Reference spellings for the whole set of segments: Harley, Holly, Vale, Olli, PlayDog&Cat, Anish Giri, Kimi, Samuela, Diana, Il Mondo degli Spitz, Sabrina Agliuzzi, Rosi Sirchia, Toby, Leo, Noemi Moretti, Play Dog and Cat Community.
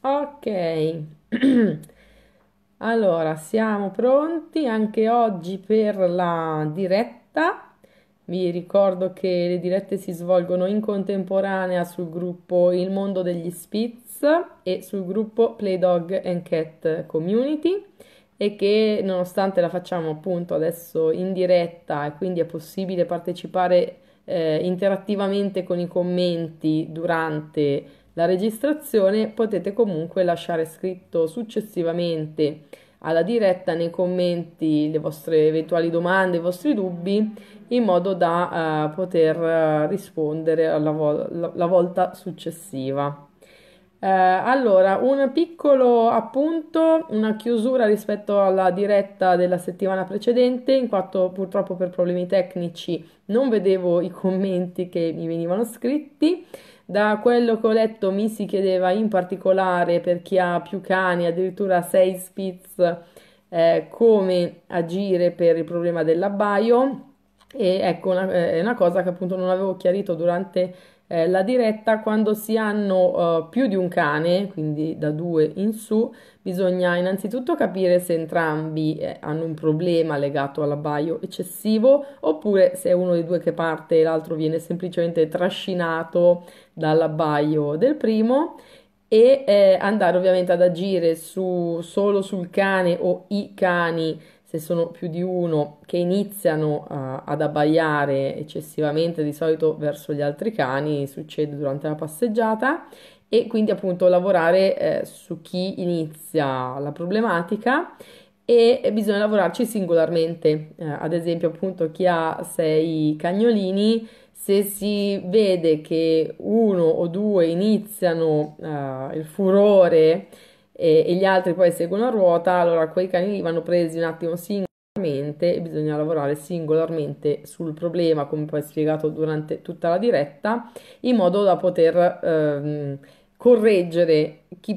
Ok, allora siamo pronti anche oggi per la diretta. Vi ricordo che le dirette si svolgono in contemporanea sul gruppo Il Mondo degli Spitz e sul gruppo Play Dog and Cat Community, e che nonostante la facciamo appunto adesso in diretta e quindi è possibile partecipare interattivamente con i commenti durante la registrazione, potete comunque lasciare scritto successivamente alla diretta nei commenti le vostre eventuali domande, i vostri dubbi, in modo da poter rispondere la volta successiva. Allora, un piccolo appunto, una chiusura rispetto alla diretta della settimana precedente, in quanto purtroppo per problemi tecnici non vedevo i commenti che mi venivano scritti. Da quello che ho letto mi si chiedeva in particolare, per chi ha più cani, addirittura 6 Spitz, come agire per il problema dell'abbaio, e ecco è una cosa che appunto non avevo chiarito durante la diretta. Quando si hanno più di un cane, quindi da 2 in su, bisogna innanzitutto capire se entrambi hanno un problema legato all'abbaio eccessivo, oppure se è uno dei due che parte e l'altro viene semplicemente trascinato dall'abbaio del primo, e andare ovviamente ad agire solo sul cane o i cani, se sono più di uno, che iniziano ad abbaiare eccessivamente, di solito verso gli altri cani, succede durante la passeggiata, e quindi appunto lavorare su chi inizia la problematica, e bisogna lavorarci singolarmente. Ad esempio appunto chi ha 6 cagnolini, se si vede che uno o due iniziano il furore e gli altri poi seguono a ruota, allora quei cani lì vanno presi un attimo singolarmente e bisogna lavorare singolarmente sul problema, come poi spiegato durante tutta la diretta, in modo da poter correggere chi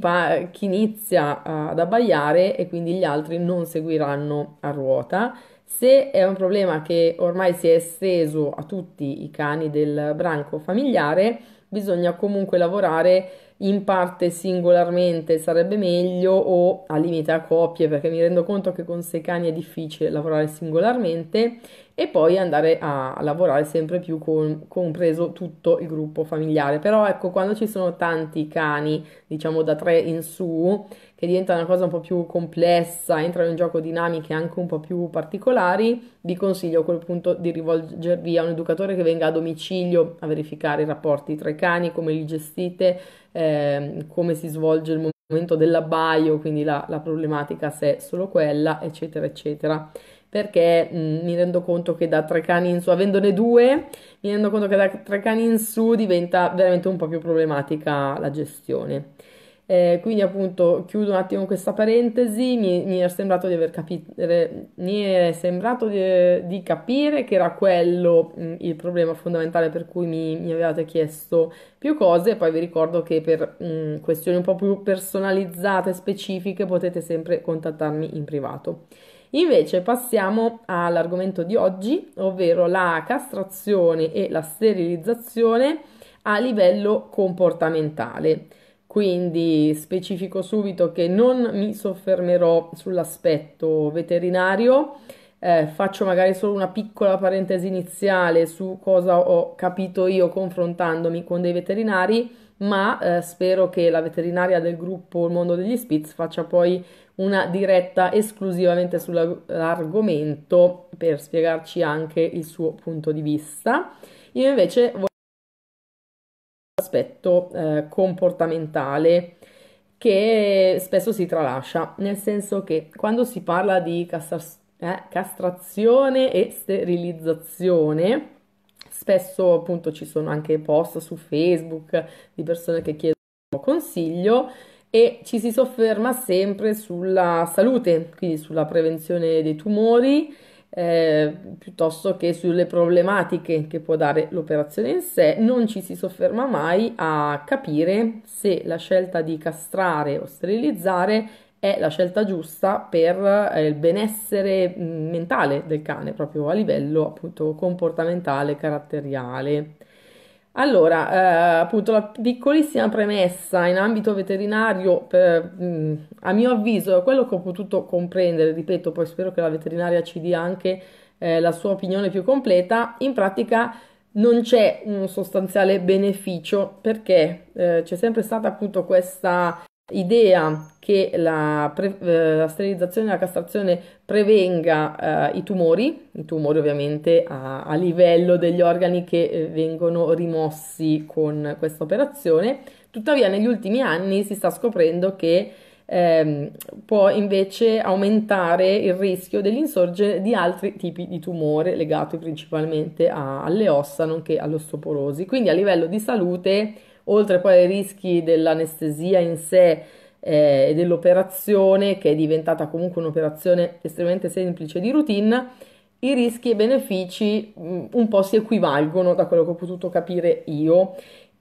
inizia ad abbaiare, e quindi gli altri non seguiranno a ruota. Se è un problema che ormai si è esteso a tutti i cani del branco familiare, bisogna comunque lavorare in parte singolarmente, sarebbe meglio, o al limite a coppie, perché mi rendo conto che con 6 cani è difficile lavorare singolarmente, e poi andare a lavorare sempre più compreso tutto il gruppo familiare. Però ecco, quando ci sono tanti cani, diciamo da 3 in su, che diventa una cosa un po' più complessa, entrano in gioco dinamiche anche un po' più particolari, vi consiglio a quel punto di rivolgervi a un educatore che venga a domicilio a verificare i rapporti tra i cani, come li gestite, come si svolge il momento dell'abbaio, quindi la problematica, se è solo quella, eccetera eccetera. Perché mi rendo conto che da 3 cani in su, avendone 2, mi rendo conto che da 3 cani in su diventa veramente un po' più problematica la gestione. Quindi appunto chiudo un attimo questa parentesi. Mi è sembrato di capire che era quello il problema fondamentale per cui mi avevate chiesto più cose. Poi vi ricordo che per questioni un po' più personalizzate, specifiche, potete sempre contattarmi in privato. Invece passiamo all'argomento di oggi, ovvero la castrazione e la sterilizzazione a livello comportamentale. Quindi specifico subito che non mi soffermerò sull'aspetto veterinario, faccio magari solo una piccola parentesi iniziale su cosa ho capito io confrontandomi con dei veterinari, ma spero che la veterinaria del gruppo Il Mondo degli Spitz faccia poi una diretta esclusivamente sull'argomento per spiegarci anche il suo punto di vista. Io invece voglio l'aspetto comportamentale, che spesso si tralascia, nel senso che quando si parla di castrazione e sterilizzazione, spesso appunto ci sono anche post su Facebook di persone che chiedono consiglio, e ci si sofferma sempre sulla salute, quindi sulla prevenzione dei tumori, piuttosto che sulle problematiche che può dare l'operazione in sé. Non ci si sofferma mai a capire se la scelta di castrare o sterilizzare è la scelta giusta per il benessere mentale del cane, proprio a livello appunto comportamentale, caratteriale. Allora, appunto, la piccolissima premessa in ambito veterinario, a mio avviso, quello che ho potuto comprendere, ripeto, poi spero che la veterinaria ci dia anche la sua opinione più completa, in pratica non c'è un sostanziale beneficio, perché c'è sempre stata appunto questa idea che la sterilizzazione e la castrazione prevenga i tumori ovviamente a livello degli organi che vengono rimossi con questa operazione. Tuttavia negli ultimi anni si sta scoprendo che può invece aumentare il rischio dell'insorgere di altri tipi di tumore legati principalmente alle ossa, nonché all'osteoporosi. Quindi a livello di salute, oltre poi ai rischi dell'anestesia in sé e dell'operazione, che è diventata comunque un'operazione estremamente semplice di routine, i rischi e benefici un po' si equivalgono, da quello che ho potuto capire io.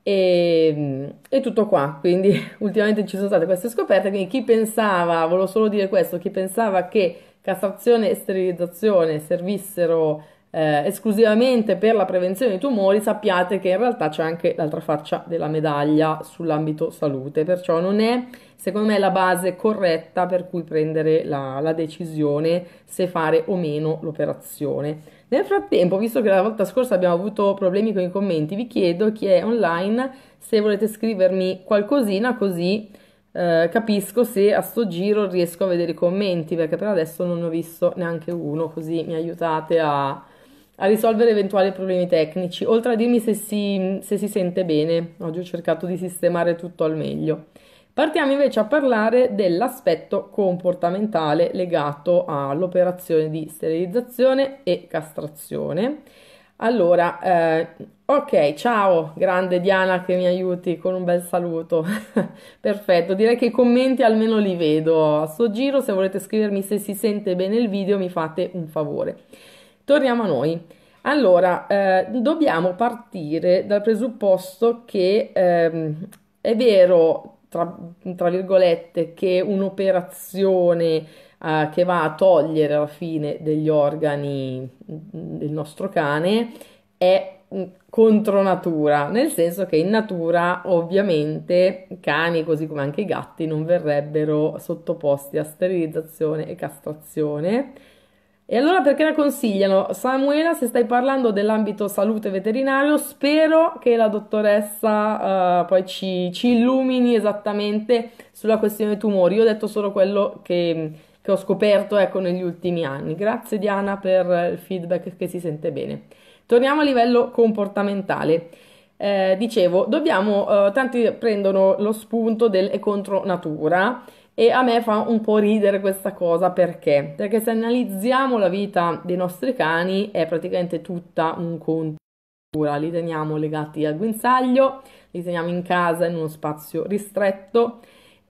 E tutto qua. Quindi ultimamente ci sono state queste scoperte, quindi chi pensava, volevo solo dire questo, chi pensava che castrazione e sterilizzazione servissero esclusivamente per la prevenzione dei tumori, sappiate che in realtà c'è anche l'altra faccia della medaglia sull'ambito salute, perciò non è, secondo me, la base corretta per cui prendere la decisione se fare o meno l'operazione. Nel frattempo, visto che la volta scorsa abbiamo avuto problemi con i commenti, vi chiedo, chi è online, se volete scrivermi qualcosina, così capisco se a sto giro riesco a vedere i commenti, perché per adesso non ne ho visto neanche uno, così mi aiutate a risolvere eventuali problemi tecnici, oltre a dirmi se si sente bene. Oggi ho cercato di sistemare tutto al meglio. Partiamo invece a parlare dell'aspetto comportamentale legato all'operazione di sterilizzazione e castrazione. Allora, ok, ciao, grande Diana che mi aiuti con un bel saluto. Perfetto, direi che i commenti almeno li vedo a sto giro. Se volete scrivermi se si sente bene il video, mi fate un favore. Torniamo a noi. Allora, dobbiamo partire dal presupposto che è vero, tra virgolette, che un'operazione che va a togliere alla fine degli organi del nostro cane è contro natura, nel senso che in natura ovviamente cani, così come anche i gatti, non verrebbero sottoposti a sterilizzazione e castrazione. E allora perché la consigliano? Samuela, se stai parlando dell'ambito salute veterinario, spero che la dottoressa poi ci illumini esattamente sulla questione dei tumori. Io ho detto solo quello che ho scoperto, ecco, negli ultimi anni. Grazie Diana per il feedback che si sente bene. Torniamo a livello comportamentale. Dicevo, dobbiamo, tanti prendono lo spunto del è contro natura, e a me fa un po' ridere questa cosa, perché se analizziamo la vita dei nostri cani è praticamente tutta un conto di natura. Li teniamo legati al guinzaglio, li teniamo in casa in uno spazio ristretto,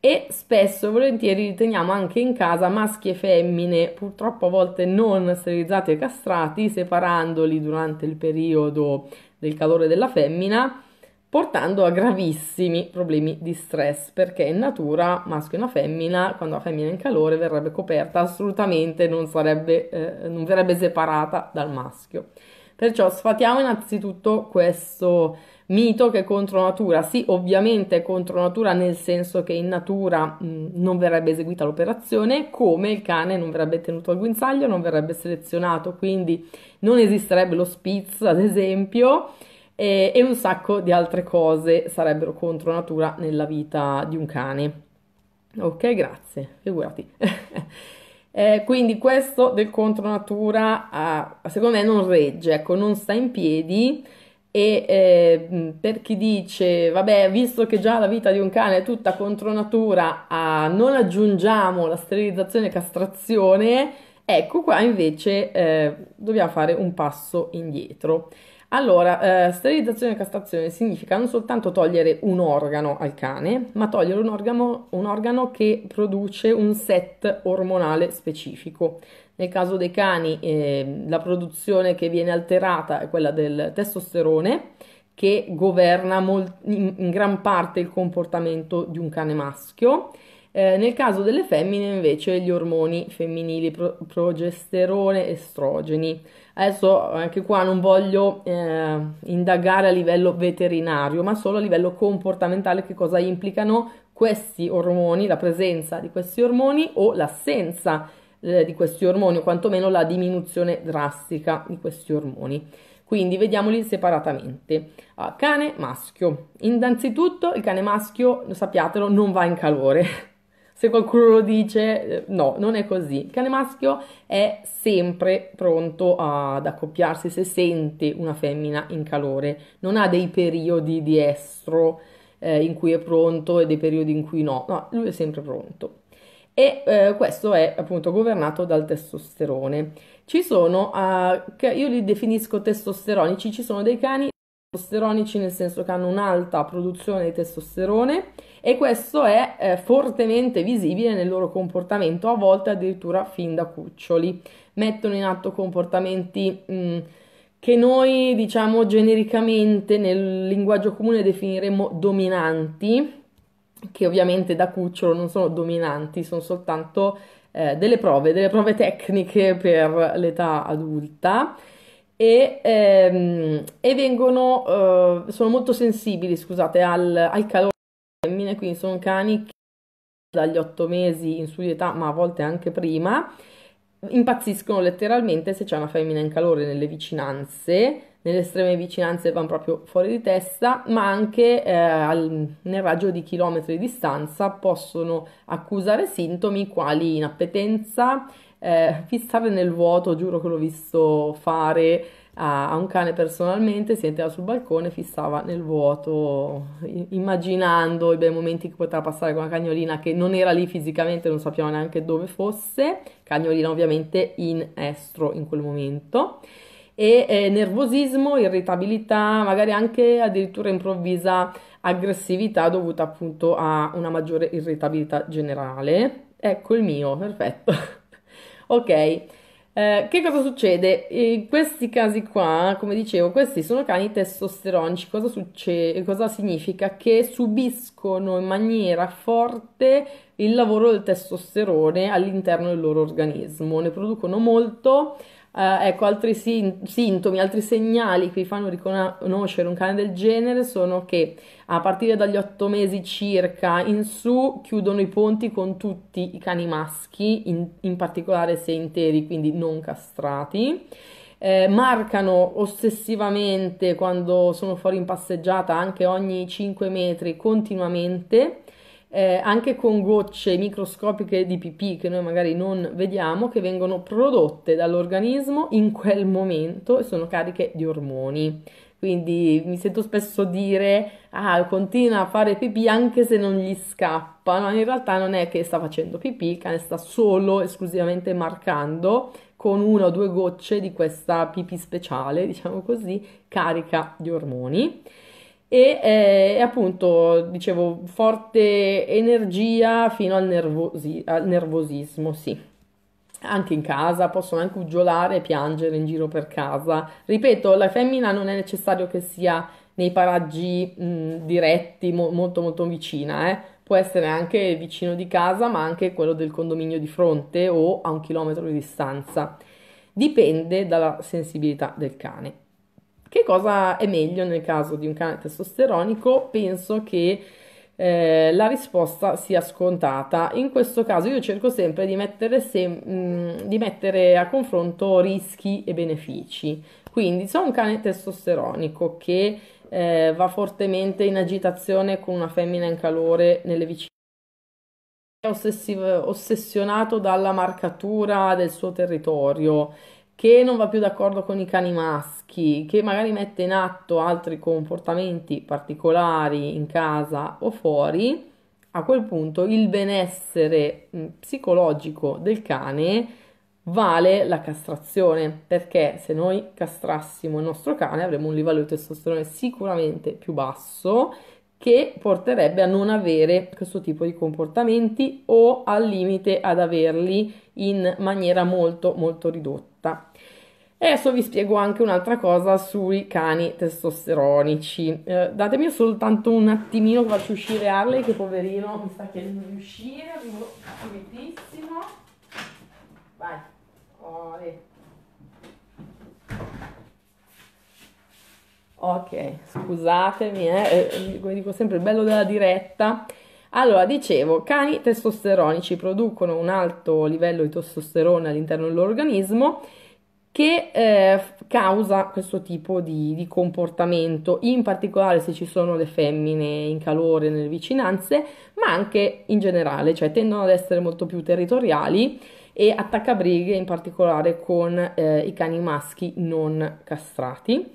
e spesso e volentieri li teniamo anche in casa, maschi e femmine, purtroppo a volte non sterilizzati e castrati, separandoli durante il periodo del calore della femmina, portando a gravissimi problemi di stress, perché in natura maschio e una femmina, quando la femmina è in calore, verrebbe coperta, assolutamente non verrebbe separata dal maschio. Perciò sfatiamo innanzitutto questo mito che è contro natura. Sì, ovviamente è contro natura, nel senso che in natura non verrebbe eseguita l'operazione, come il cane non verrebbe tenuto al guinzaglio, non verrebbe selezionato, quindi non esisterebbe lo Spitz, ad esempio, e un sacco di altre cose sarebbero contro natura nella vita di un cane. Ok, grazie, figurati. Quindi questo del contro natura secondo me non regge, ecco, non sta in piedi. E per chi dice, vabbè, visto che già la vita di un cane è tutta contro natura, non aggiungiamo la sterilizzazione e castrazione, ecco qua invece dobbiamo fare un passo indietro. Allora, sterilizzazione e castrazione significa non soltanto togliere un organo al cane, ma togliere un organo che produce un set ormonale specifico. Nel caso dei cani, la produzione che viene alterata è quella del testosterone, che governa in gran parte il comportamento di un cane maschio. Nel caso delle femmine invece gli ormoni femminili, progesterone, estrogeni. Adesso anche qua non voglio indagare a livello veterinario, ma solo a livello comportamentale, che cosa implicano questi ormoni, la presenza di questi ormoni o l'assenza di questi ormoni, o quantomeno la diminuzione drastica di questi ormoni. Quindi vediamoli separatamente. Cane maschio. Innanzitutto il cane maschio, sappiatelo, non va in calore. Se qualcuno lo dice, no, non è così. Il cane maschio è sempre pronto ad accoppiarsi se sente una femmina in calore. Non ha dei periodi di estro in cui è pronto e dei periodi in cui no. No, lui è sempre pronto. E questo è appunto governato dal testosterone. Ci sono, io li definisco testosteronici, ci sono dei cani testosteronici, nel senso che hanno un'alta produzione di testosterone, e questo è fortemente visibile nel loro comportamento, a volte addirittura fin da cuccioli. Mettono in atto comportamenti che noi, diciamo, genericamente nel linguaggio comune definiremmo dominanti, che ovviamente da cucciolo non sono dominanti, sono soltanto delle prove tecniche per l'età adulta. E vengono, sono molto sensibili, scusate, al calore femmine, quindi sono cani che dagli 8 mesi in su di età, ma a volte anche prima, impazziscono letteralmente se c'è una femmina in calore nelle vicinanze, nelle estreme vicinanze vanno proprio fuori di testa, ma anche nel raggio di chilometri di distanza possono accusare sintomi quali inappetenza, fissare nel vuoto. Giuro che l'ho visto fare a un cane personalmente. Si entrava sul balcone, fissava nel vuoto immaginando i bei momenti che poteva passare con la cagnolina che non era lì fisicamente, non sappiamo neanche dove fosse, cagnolina ovviamente in estro in quel momento. E nervosismo, irritabilità, magari anche addirittura improvvisa aggressività dovuta appunto a una maggiore irritabilità generale. Ecco il mio, perfetto. Ok, che cosa succede? In questi casi qua, come dicevo, questi sono cani testosteronici. Cosa succede? Cosa significa? Che subiscono in maniera forte il lavoro del testosterone all'interno del loro organismo, ne producono molto. Ecco, altri sintomi, altri segnali che vi fanno riconoscere un cane del genere sono che a partire dagli 8 mesi circa in su chiudono i ponti con tutti i cani maschi, in particolare se interi, quindi non castrati. Marcano ossessivamente quando sono fuori in passeggiata, anche ogni 5 metri continuamente. Anche con gocce microscopiche di pipì che noi magari non vediamo, che vengono prodotte dall'organismo in quel momento e sono cariche di ormoni. Quindi mi sento spesso dire: ah, continua a fare pipì anche se non gli scappa. No, in realtà non è che sta facendo pipì, il cane sta solo esclusivamente marcando con una o due gocce di questa pipì speciale, diciamo così, carica di ormoni. E appunto, dicevo, forte energia fino al nervosismo, sì. Anche in casa possono anche uggiolare e piangere in giro per casa. Ripeto, la femmina non è necessario che sia nei paraggi diretti, molto vicina, Può essere anche vicino di casa, ma anche quello del condominio di fronte o a 1 chilometro di distanza. Dipende dalla sensibilità del cane. Che cosa è meglio nel caso di un cane testosteronico? Penso che la risposta sia scontata. In questo caso io cerco sempre di mettere a confronto rischi e benefici. Quindi se ho un cane testosteronico che va fortemente in agitazione con una femmina in calore nelle vicinanze, è ossessionato dalla marcatura del suo territorio, che non va più d'accordo con i cani maschi, che magari mette in atto altri comportamenti particolari in casa o fuori, a quel punto il benessere psicologico del cane vale la castrazione, perché se noi castrassimo il nostro cane avremmo un livello di testosterone sicuramente più basso, che porterebbe a non avere questo tipo di comportamenti o al limite ad averli in maniera molto ridotta. E adesso vi spiego anche un'altra cosa sui cani testosteronici. Datemi soltanto un attimino che faccio uscire Harley, che poverino mi sta chiedendo di uscire, arrivo pulitissimo. Vai, olè. Ok, scusatemi, come dico sempre, il bello della diretta. Allora, dicevo, cani testosteronici producono un alto livello di testosterone all'interno del loro organismo che causa questo tipo di comportamento, in particolare se ci sono le femmine in calore nelle vicinanze, ma anche in generale, cioè tendono ad essere molto più territoriali e attaccabrighe, in particolare con i cani maschi non castrati.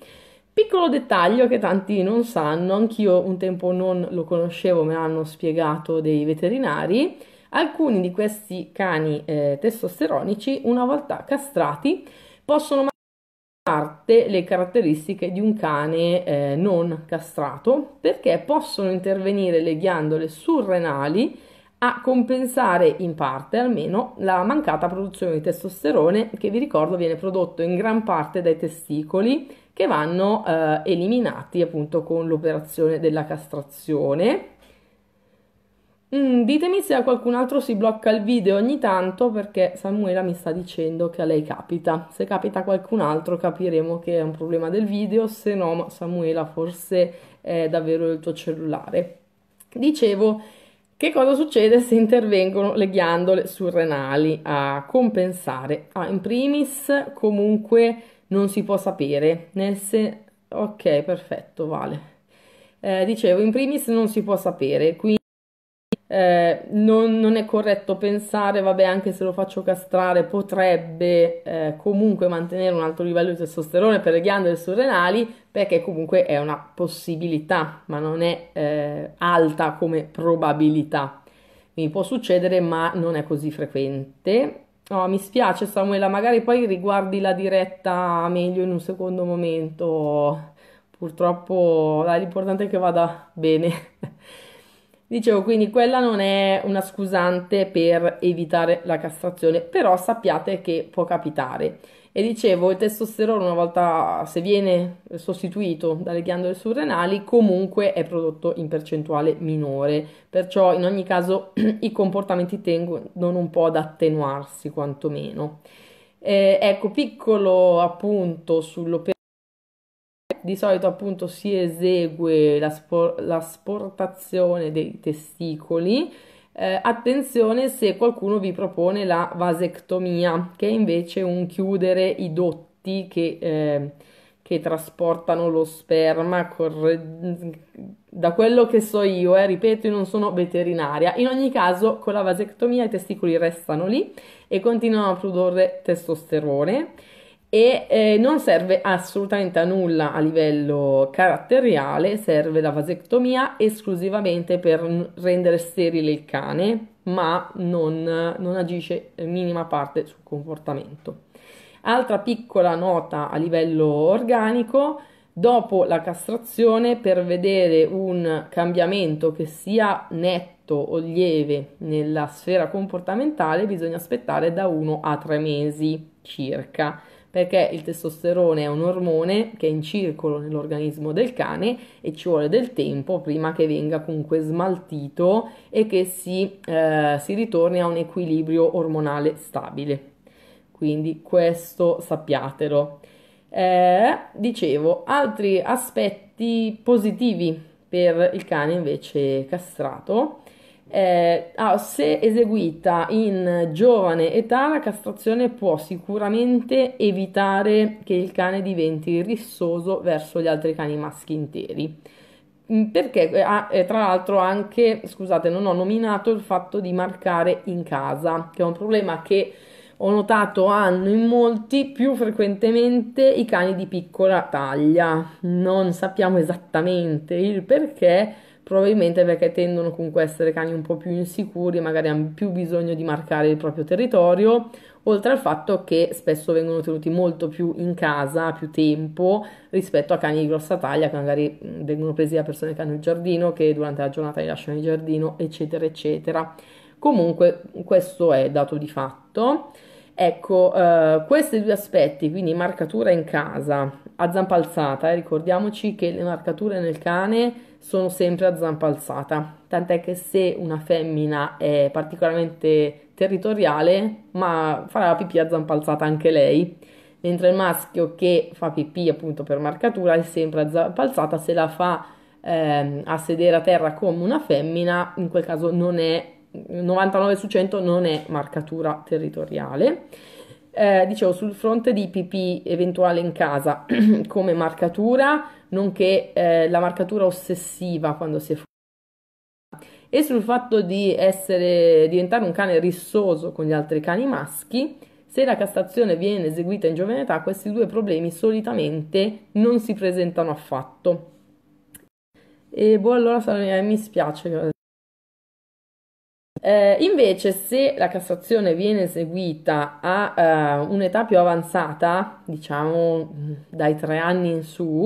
Piccolo dettaglio che tanti non sanno, anch'io un tempo non lo conoscevo, me l'hanno spiegato dei veterinari: alcuni di questi cani testosteronici, una volta castrati, possono mantenere le caratteristiche di un cane non castrato, perché possono intervenire le ghiandole surrenali a compensare in parte almeno la mancata produzione di testosterone, che vi ricordo viene prodotto in gran parte dai testicoli, che vanno eliminati appunto con l'operazione della castrazione. Ditemi se a qualcun altro si blocca il video ogni tanto, perché Samuela mi sta dicendo che a lei capita. Se capita a qualcun altro capiremo che è un problema del video, se no Samuela forse è davvero il tuo cellulare. Dicevo, che cosa succede se intervengono le ghiandole surrenali a compensare? Ah, in primis comunque non si può sapere, ok, perfetto, vale. Dicevo, in primis non si può sapere, quindi non è corretto pensare, vabbè, anche se lo faccio castrare potrebbe comunque mantenere un alto livello di testosterone per le ghiandole surrenali, perché comunque è una possibilità, ma non è alta come probabilità. Quindi può succedere, ma non è così frequente. Oh, mi spiace Samuela, magari poi riguardi la diretta meglio in un secondo momento, purtroppo l'importante è che vada bene. Dicevo, quindi quella non è una scusante per evitare la castrazione, però sappiate che può capitare. E dicevo, il testosterone, una volta, se viene sostituito dalle ghiandole surrenali, comunque è prodotto in percentuale minore, perciò in ogni caso i comportamenti tendono un po' ad attenuarsi quantomeno. Ecco, piccolo appunto sull'operazione. Di solito appunto si esegue l'asportazione dei testicoli. Attenzione se qualcuno vi propone la vasectomia, che è invece un chiudere i dotti che trasportano lo sperma, da quello che so io, ripeto, io non sono veterinaria. In ogni caso, con la vasectomia i testicoli restano lì e continuano a produrre testosterone e non serve assolutamente a nulla a livello caratteriale, serve la vasectomia esclusivamente per rendere sterile il cane, ma non agisce in minima parte sul comportamento. Altra piccola nota a livello organico: dopo la castrazione, per vedere un cambiamento che sia netto o lieve nella sfera comportamentale, bisogna aspettare da 1 a 3 mesi circa, perché il testosterone è un ormone che è in circolo nell'organismo del cane e ci vuole del tempo prima che venga comunque smaltito e che si ritorni a un equilibrio ormonale stabile. Quindi questo sappiatelo. Dicevo, altri aspetti positivi per il cane invece castrato. Se eseguita in giovane età, la castrazione può sicuramente evitare che il cane diventi rissoso verso gli altri cani maschi interi, perché tra l'altro anche, scusate, non ho nominato il fatto di marcare in casa, che è un problema che ho notato hanno in molti, più frequentemente i cani di piccola taglia. Non sappiamo esattamente il perché, probabilmente perché tendono comunque a essere cani un po' più insicuri, magari hanno più bisogno di marcare il proprio territorio, oltre al fatto che spesso vengono tenuti molto più in casa, più tempo, rispetto a cani di grossa taglia, che magari vengono presi da persone che hanno il giardino, che durante la giornata li lasciano in giardino, eccetera eccetera. Comunque questo è dato di fatto. Ecco, questi due aspetti, quindi marcatura in casa a zampa alzata, ricordiamoci che le marcature nel cane sono sempre a zampa alzata, tant'è che se una femmina è particolarmente territoriale, ma farà la pipì a zampa alzata anche lei, mentre il maschio che fa pipì appunto per marcatura è sempre a zampa alzata. Se la fa a sedere a terra come una femmina, in quel caso non è, 99 su 100 non è marcatura territoriale. Dicevo, sul fronte di pipì eventuale in casa come marcatura, nonché la marcatura ossessiva quando si è fuori, e sul fatto di diventare un cane rissoso con gli altri cani maschi, se la castrazione viene eseguita in giovane età, questi due problemi solitamente non si presentano affatto. E boh, allora mi spiace. Invece, se la castrazione viene eseguita a un'età più avanzata, diciamo dai 3 anni in su,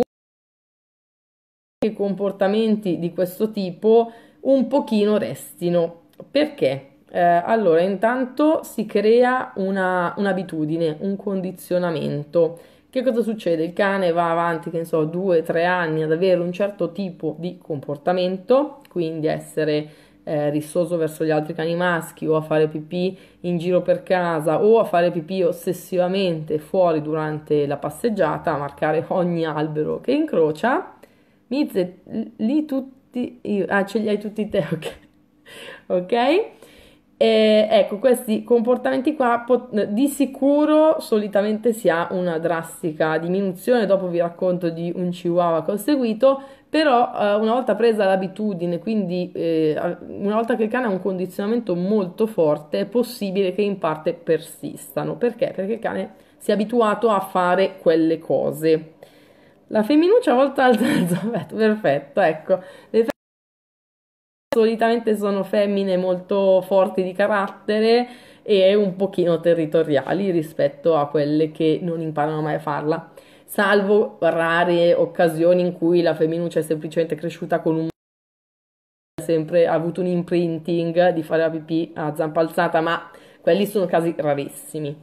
i comportamenti di questo tipo un pochino restino. Perché? Allora, intanto si crea un'abitudine, un condizionamento. Che cosa succede? Il cane va avanti, che ne so, 2 o 3 anni ad avere un certo tipo di comportamento, quindi essere rissoso verso gli altri cani maschi, o a fare pipì in giro per casa, o a fare pipì ossessivamente fuori durante la passeggiata, a marcare ogni albero che incrocia. Mize, lì tutti, ce li hai tutti te, ok? Okay? E, ecco, questi comportamenti qua di sicuro solitamente si ha una drastica diminuzione. Dopo vi racconto di un chihuahua che ho seguito, però una volta presa l'abitudine, quindi una volta che il cane ha un condizionamento molto forte, è possibile che in parte persistano. Perché? Perché il cane si è abituato a fare quelle cose. La femminuccia una volta alza l'alfabeto, perfetto, ecco. Le solitamente sono femmine molto forti di carattere e un pochino territoriali rispetto a quelle che non imparano mai a farla, salvo rare occasioni in cui la femminuccia è semplicemente cresciuta con un sempre avuto un imprinting di fare la pipì a zampa alzata, ma quelli sono casi rarissimi.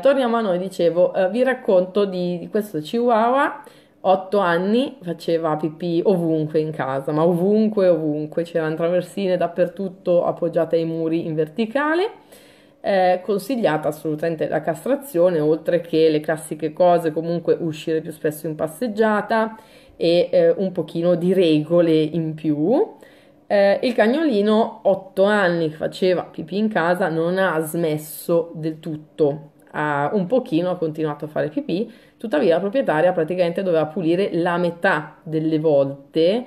Torniamo a noi, dicevo, vi racconto di questo chihuahua. 8 anni, faceva pipì ovunque in casa, ma ovunque, ovunque, c'erano traversine dappertutto appoggiate ai muri in verticale. Consigliata assolutamente la castrazione, oltre che le classiche cose, comunque uscire più spesso in passeggiata e un pochino di regole in più. Il cagnolino, 8 anni, che faceva pipì in casa, non ha smesso del tutto. Un pochino ha continuato a fare pipì, tuttavia la proprietaria praticamente doveva pulire la metà delle volte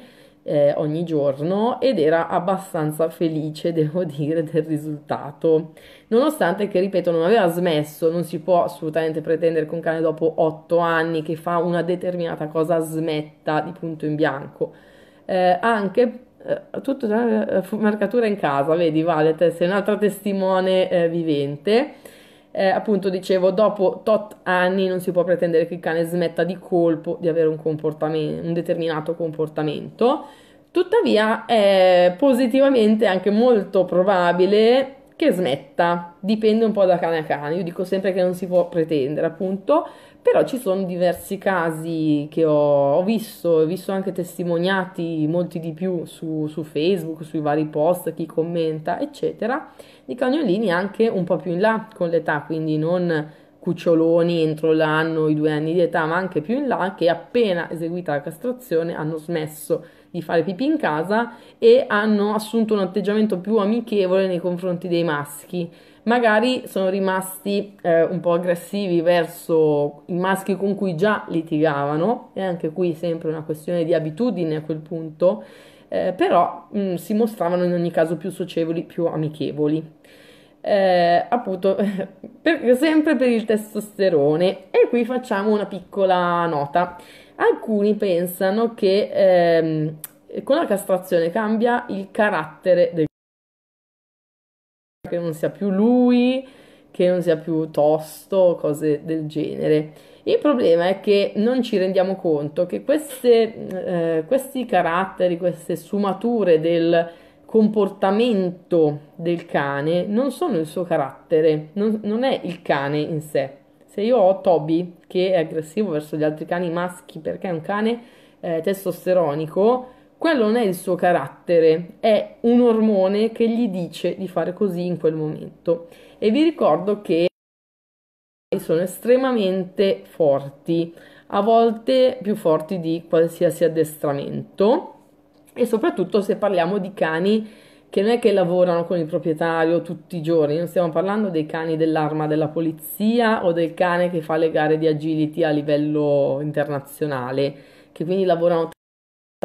ogni giorno, ed era abbastanza felice, devo dire, del risultato, nonostante che, ripeto, non aveva smesso. Non si può assolutamente pretendere che un cane dopo 8 anni che fa una determinata cosa smetta di punto in bianco. Anche tutto marcatura in casa, vedi Vale, sei un'altra testimone vivente. Appunto, dicevo, dopo tot anni non si può pretendere che il cane smetta di colpo di avere un determinato comportamento. Tuttavia è positivamente anche molto probabile che smetta, dipende un po' da cane a cane. Io dico sempre che non si può pretendere, appunto, però ci sono diversi casi che ho visto anche testimoniati, molti di più su Facebook, sui vari post, chi commenta eccetera, di cagnolini anche un po' più in là con l'età, quindi non cuccioloni entro l'anno, i 2 anni di età, ma anche più in là, che appena eseguita la castrazione hanno smesso di fare pipì in casa e hanno assunto un atteggiamento più amichevole nei confronti dei maschi. Magari sono rimasti un po' aggressivi verso i maschi con cui già litigavano, e anche qui sempre una questione di abitudine a quel punto, però si mostravano in ogni caso più socievoli, più amichevoli. Appunto, sempre per il testosterone. E qui facciamo una piccola nota. Alcuni pensano che con la castrazione cambia il carattere del cane, che non sia più lui, che non sia più tosto, cose del genere. Il problema è che non ci rendiamo conto che questi caratteri, queste sfumature del comportamento del cane non sono il suo carattere, non è il cane in sé. Se io ho Toby che è aggressivo verso gli altri cani maschi perché è un cane testosteronico, quello non è il suo carattere, è un ormone che gli dice di fare così in quel momento. E vi ricordo che il sono estremamente forti, a volte più forti di qualsiasi addestramento, e soprattutto se parliamo di cani che non è che lavorano con il proprietario tutti i giorni, non stiamo parlando dei cani dell'arma della polizia o del cane che fa le gare di agility a livello internazionale, che quindi lavorano il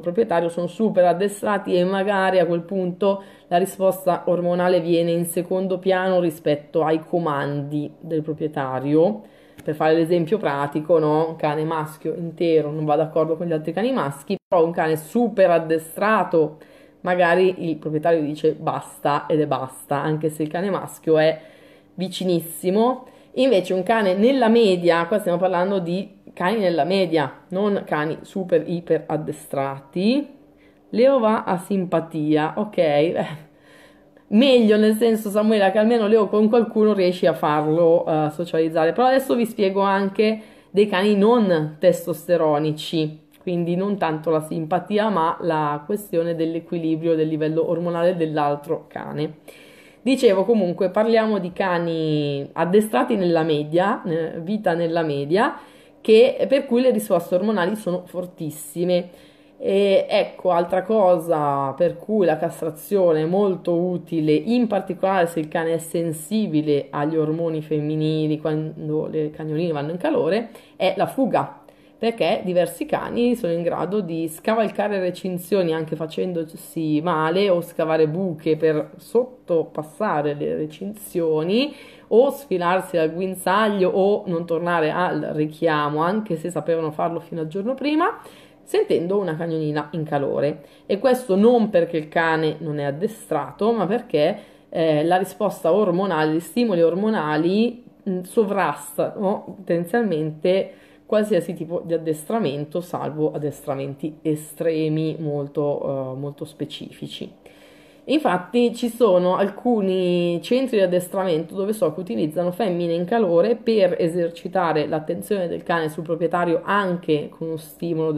proprietario, sono super addestrati e magari a quel punto la risposta ormonale viene in secondo piano rispetto ai comandi del proprietario. Per fare l'esempio pratico, no? Un cane maschio intero non va d'accordo con gli altri cani maschi, però un cane super addestrato, magari il proprietario dice basta ed è basta, anche se il cane maschio è vicinissimo. Invece un cane nella media, qua stiamo parlando di cani nella media, non cani super iper addestrati, Leo va a simpatia, ok? Meglio, nel senso, Samuela, che almeno Leo con qualcuno riesci a farlo socializzare. Però adesso vi spiego anche dei cani non testosteronici, quindi non tanto la simpatia ma la questione dell'equilibrio del livello ormonale dell'altro cane. Dicevo, comunque parliamo di cani addestrati nella media, vita nella media, che, per cui le risposte ormonali sono fortissime. E ecco, altra cosa per cui la castrazione è molto utile, in particolare se il cane è sensibile agli ormoni femminili quando le cagnoline vanno in calore, è la fuga, perché diversi cani sono in grado di scavalcare recinzioni anche facendosi male, o scavare buche per sottopassare le recinzioni, o sfilarsi al guinzaglio o non tornare al richiamo anche se sapevano farlo fino al giorno prima, sentendo una cagnolina in calore. E questo non perché il cane non è addestrato, ma perché la risposta ormonale, gli stimoli ormonali sovrastano potenzialmente qualsiasi tipo di addestramento, salvo addestramenti estremi molto, molto specifici. Infatti ci sono alcuni centri di addestramento dove so che utilizzano femmine in calore per esercitare l'attenzione del cane sul proprietario anche con uno stimolo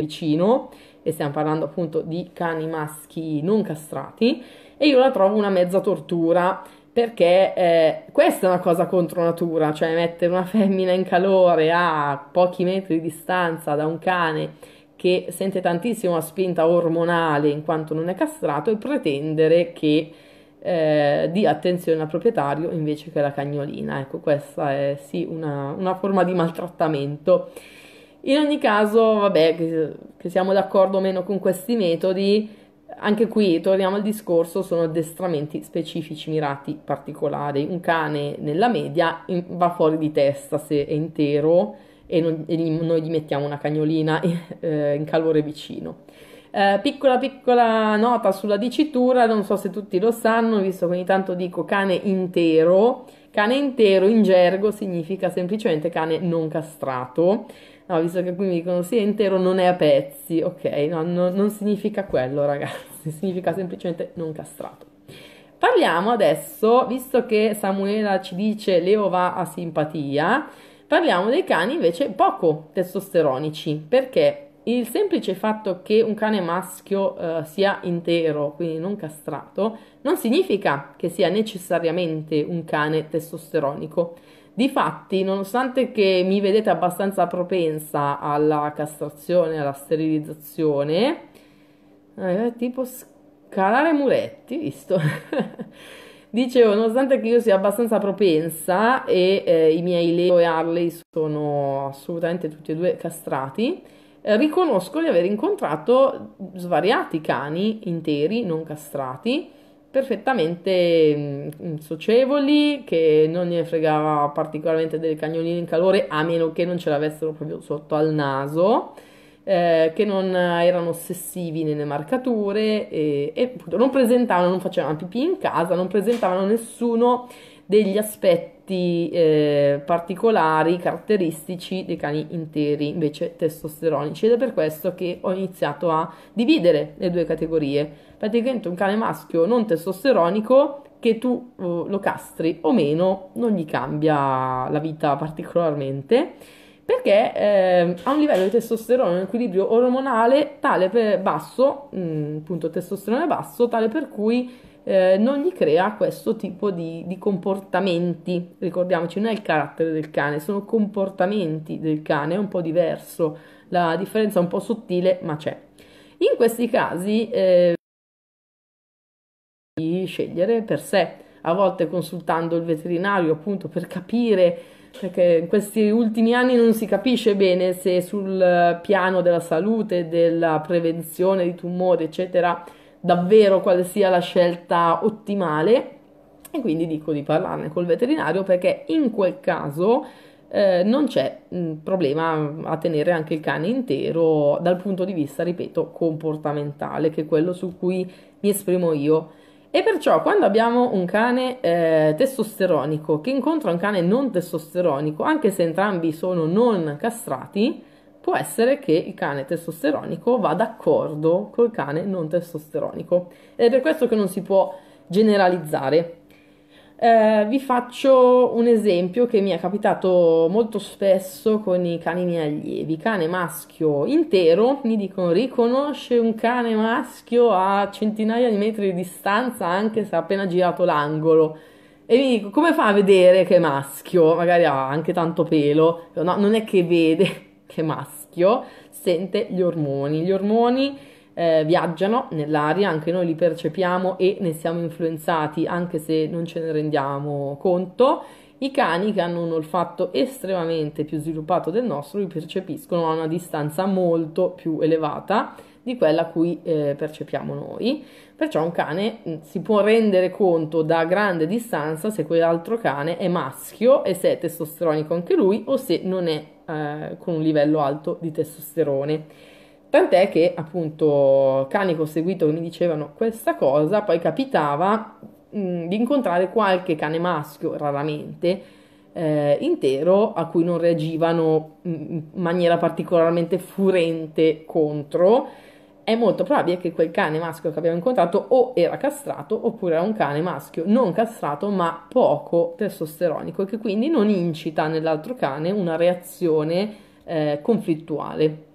vicino, e stiamo parlando appunto di cani maschi non castrati, e io la trovo una mezza tortura, perché questa è una cosa contro natura, cioè mettere una femmina in calore a pochi metri di distanza da un cane che sente tantissimo la spinta ormonale in quanto non è castrato, e pretendere che dia attenzione al proprietario invece che alla cagnolina. Ecco, questa è sì una forma di maltrattamento. In ogni caso, vabbè, che siamo d'accordo o meno con questi metodi, anche qui torniamo al discorso, sono addestramenti specifici, mirati, particolari. Un cane nella media va fuori di testa se è intero e noi gli mettiamo una cagnolina in calore vicino. Piccola nota sulla dicitura, non so se tutti lo sanno, visto che ogni tanto dico cane intero. Cane intero in gergo significa semplicemente cane non castrato. No, visto che qui mi dicono sì, è intero, non è a pezzi, ok, no, non significa quello, ragazzi, significa semplicemente non castrato. Parliamo adesso, visto che Samuela ci dice Leo va a simpatia, parliamo dei cani invece poco testosteronici, perché il semplice fatto che un cane maschio sia intero, quindi non castrato, non significa che sia necessariamente un cane testosteronico. Difatti, nonostante che mi vedete abbastanza propensa alla castrazione, alla sterilizzazione, tipo scalare muretti, visto? Dicevo, nonostante che io sia abbastanza propensa e i miei Leo e Harley sono assolutamente tutti e due castrati, riconosco di aver incontrato svariati cani interi, non castrati, perfettamente socievoli, che non ne fregava particolarmente delle cagnoline in calore, a meno che non ce l'avessero proprio sotto al naso, che non erano ossessivi nelle marcature e non presentavano, non facevano pipì in casa, non presentavano nessuno degli aspetti particolari, caratteristici dei cani interi, invece testosteronici, ed è per questo che ho iniziato a dividere le due categorie. Praticamente un cane maschio non testosteronico, che tu lo castri o meno non gli cambia la vita particolarmente, perché ha un livello di testosterone, un equilibrio ormonale tale per basso, appunto testosterone basso, tale per cui non gli crea questo tipo di comportamenti. Ricordiamoci, non è il carattere del cane, sono comportamenti del cane, è un po' diverso, la differenza è un po' sottile, ma c'è. In questi casi di scegliere per sé, a volte consultando il veterinario appunto per capire, perché in questi ultimi anni non si capisce bene se sul piano della salute, della prevenzione di tumori eccetera, davvero quale sia la scelta ottimale, e quindi dico di parlarne col veterinario, perché in quel caso non c'è problema a tenere anche il cane intero dal punto di vista, ripeto, comportamentale, che è quello su cui mi esprimo io. E perciò quando abbiamo un cane testosteronico che incontra un cane non testosteronico, anche se entrambi sono non castrati, può essere che il cane testosteronico vada d'accordo col cane non testosteronico, ed è per questo che non si può generalizzare. Vi faccio un esempio che mi è capitato molto spesso con i cani miei allievi. Cane maschio intero, mi dicono: riconosce un cane maschio a centinaia di metri di distanza anche se ha appena girato l'angolo. E mi dico: come fa a vedere che è maschio? Magari ha anche tanto pelo. No, non è che vede che è maschio, sente gli ormoni. Gli ormoni viaggiano nell'aria, anche noi li percepiamo e ne siamo influenzati anche se non ce ne rendiamo conto. I cani, che hanno un olfatto estremamente più sviluppato del nostro, li percepiscono a una distanza molto più elevata di quella a cui percepiamo noi. Perciò un cane si può rendere conto da grande distanza se quell'altro cane è maschio e se è testosteronico anche lui, o se non è con un livello alto di testosterone. Tant'è che appunto cani che ho seguito che mi dicevano questa cosa, poi capitava di incontrare qualche cane maschio, raramente, intero, a cui non reagivano in maniera particolarmente furente contro. È molto probabile che quel cane maschio che abbiamo incontrato o era castrato, oppure era un cane maschio non castrato ma poco testosteronico, e che quindi non incita nell'altro cane una reazione conflittuale.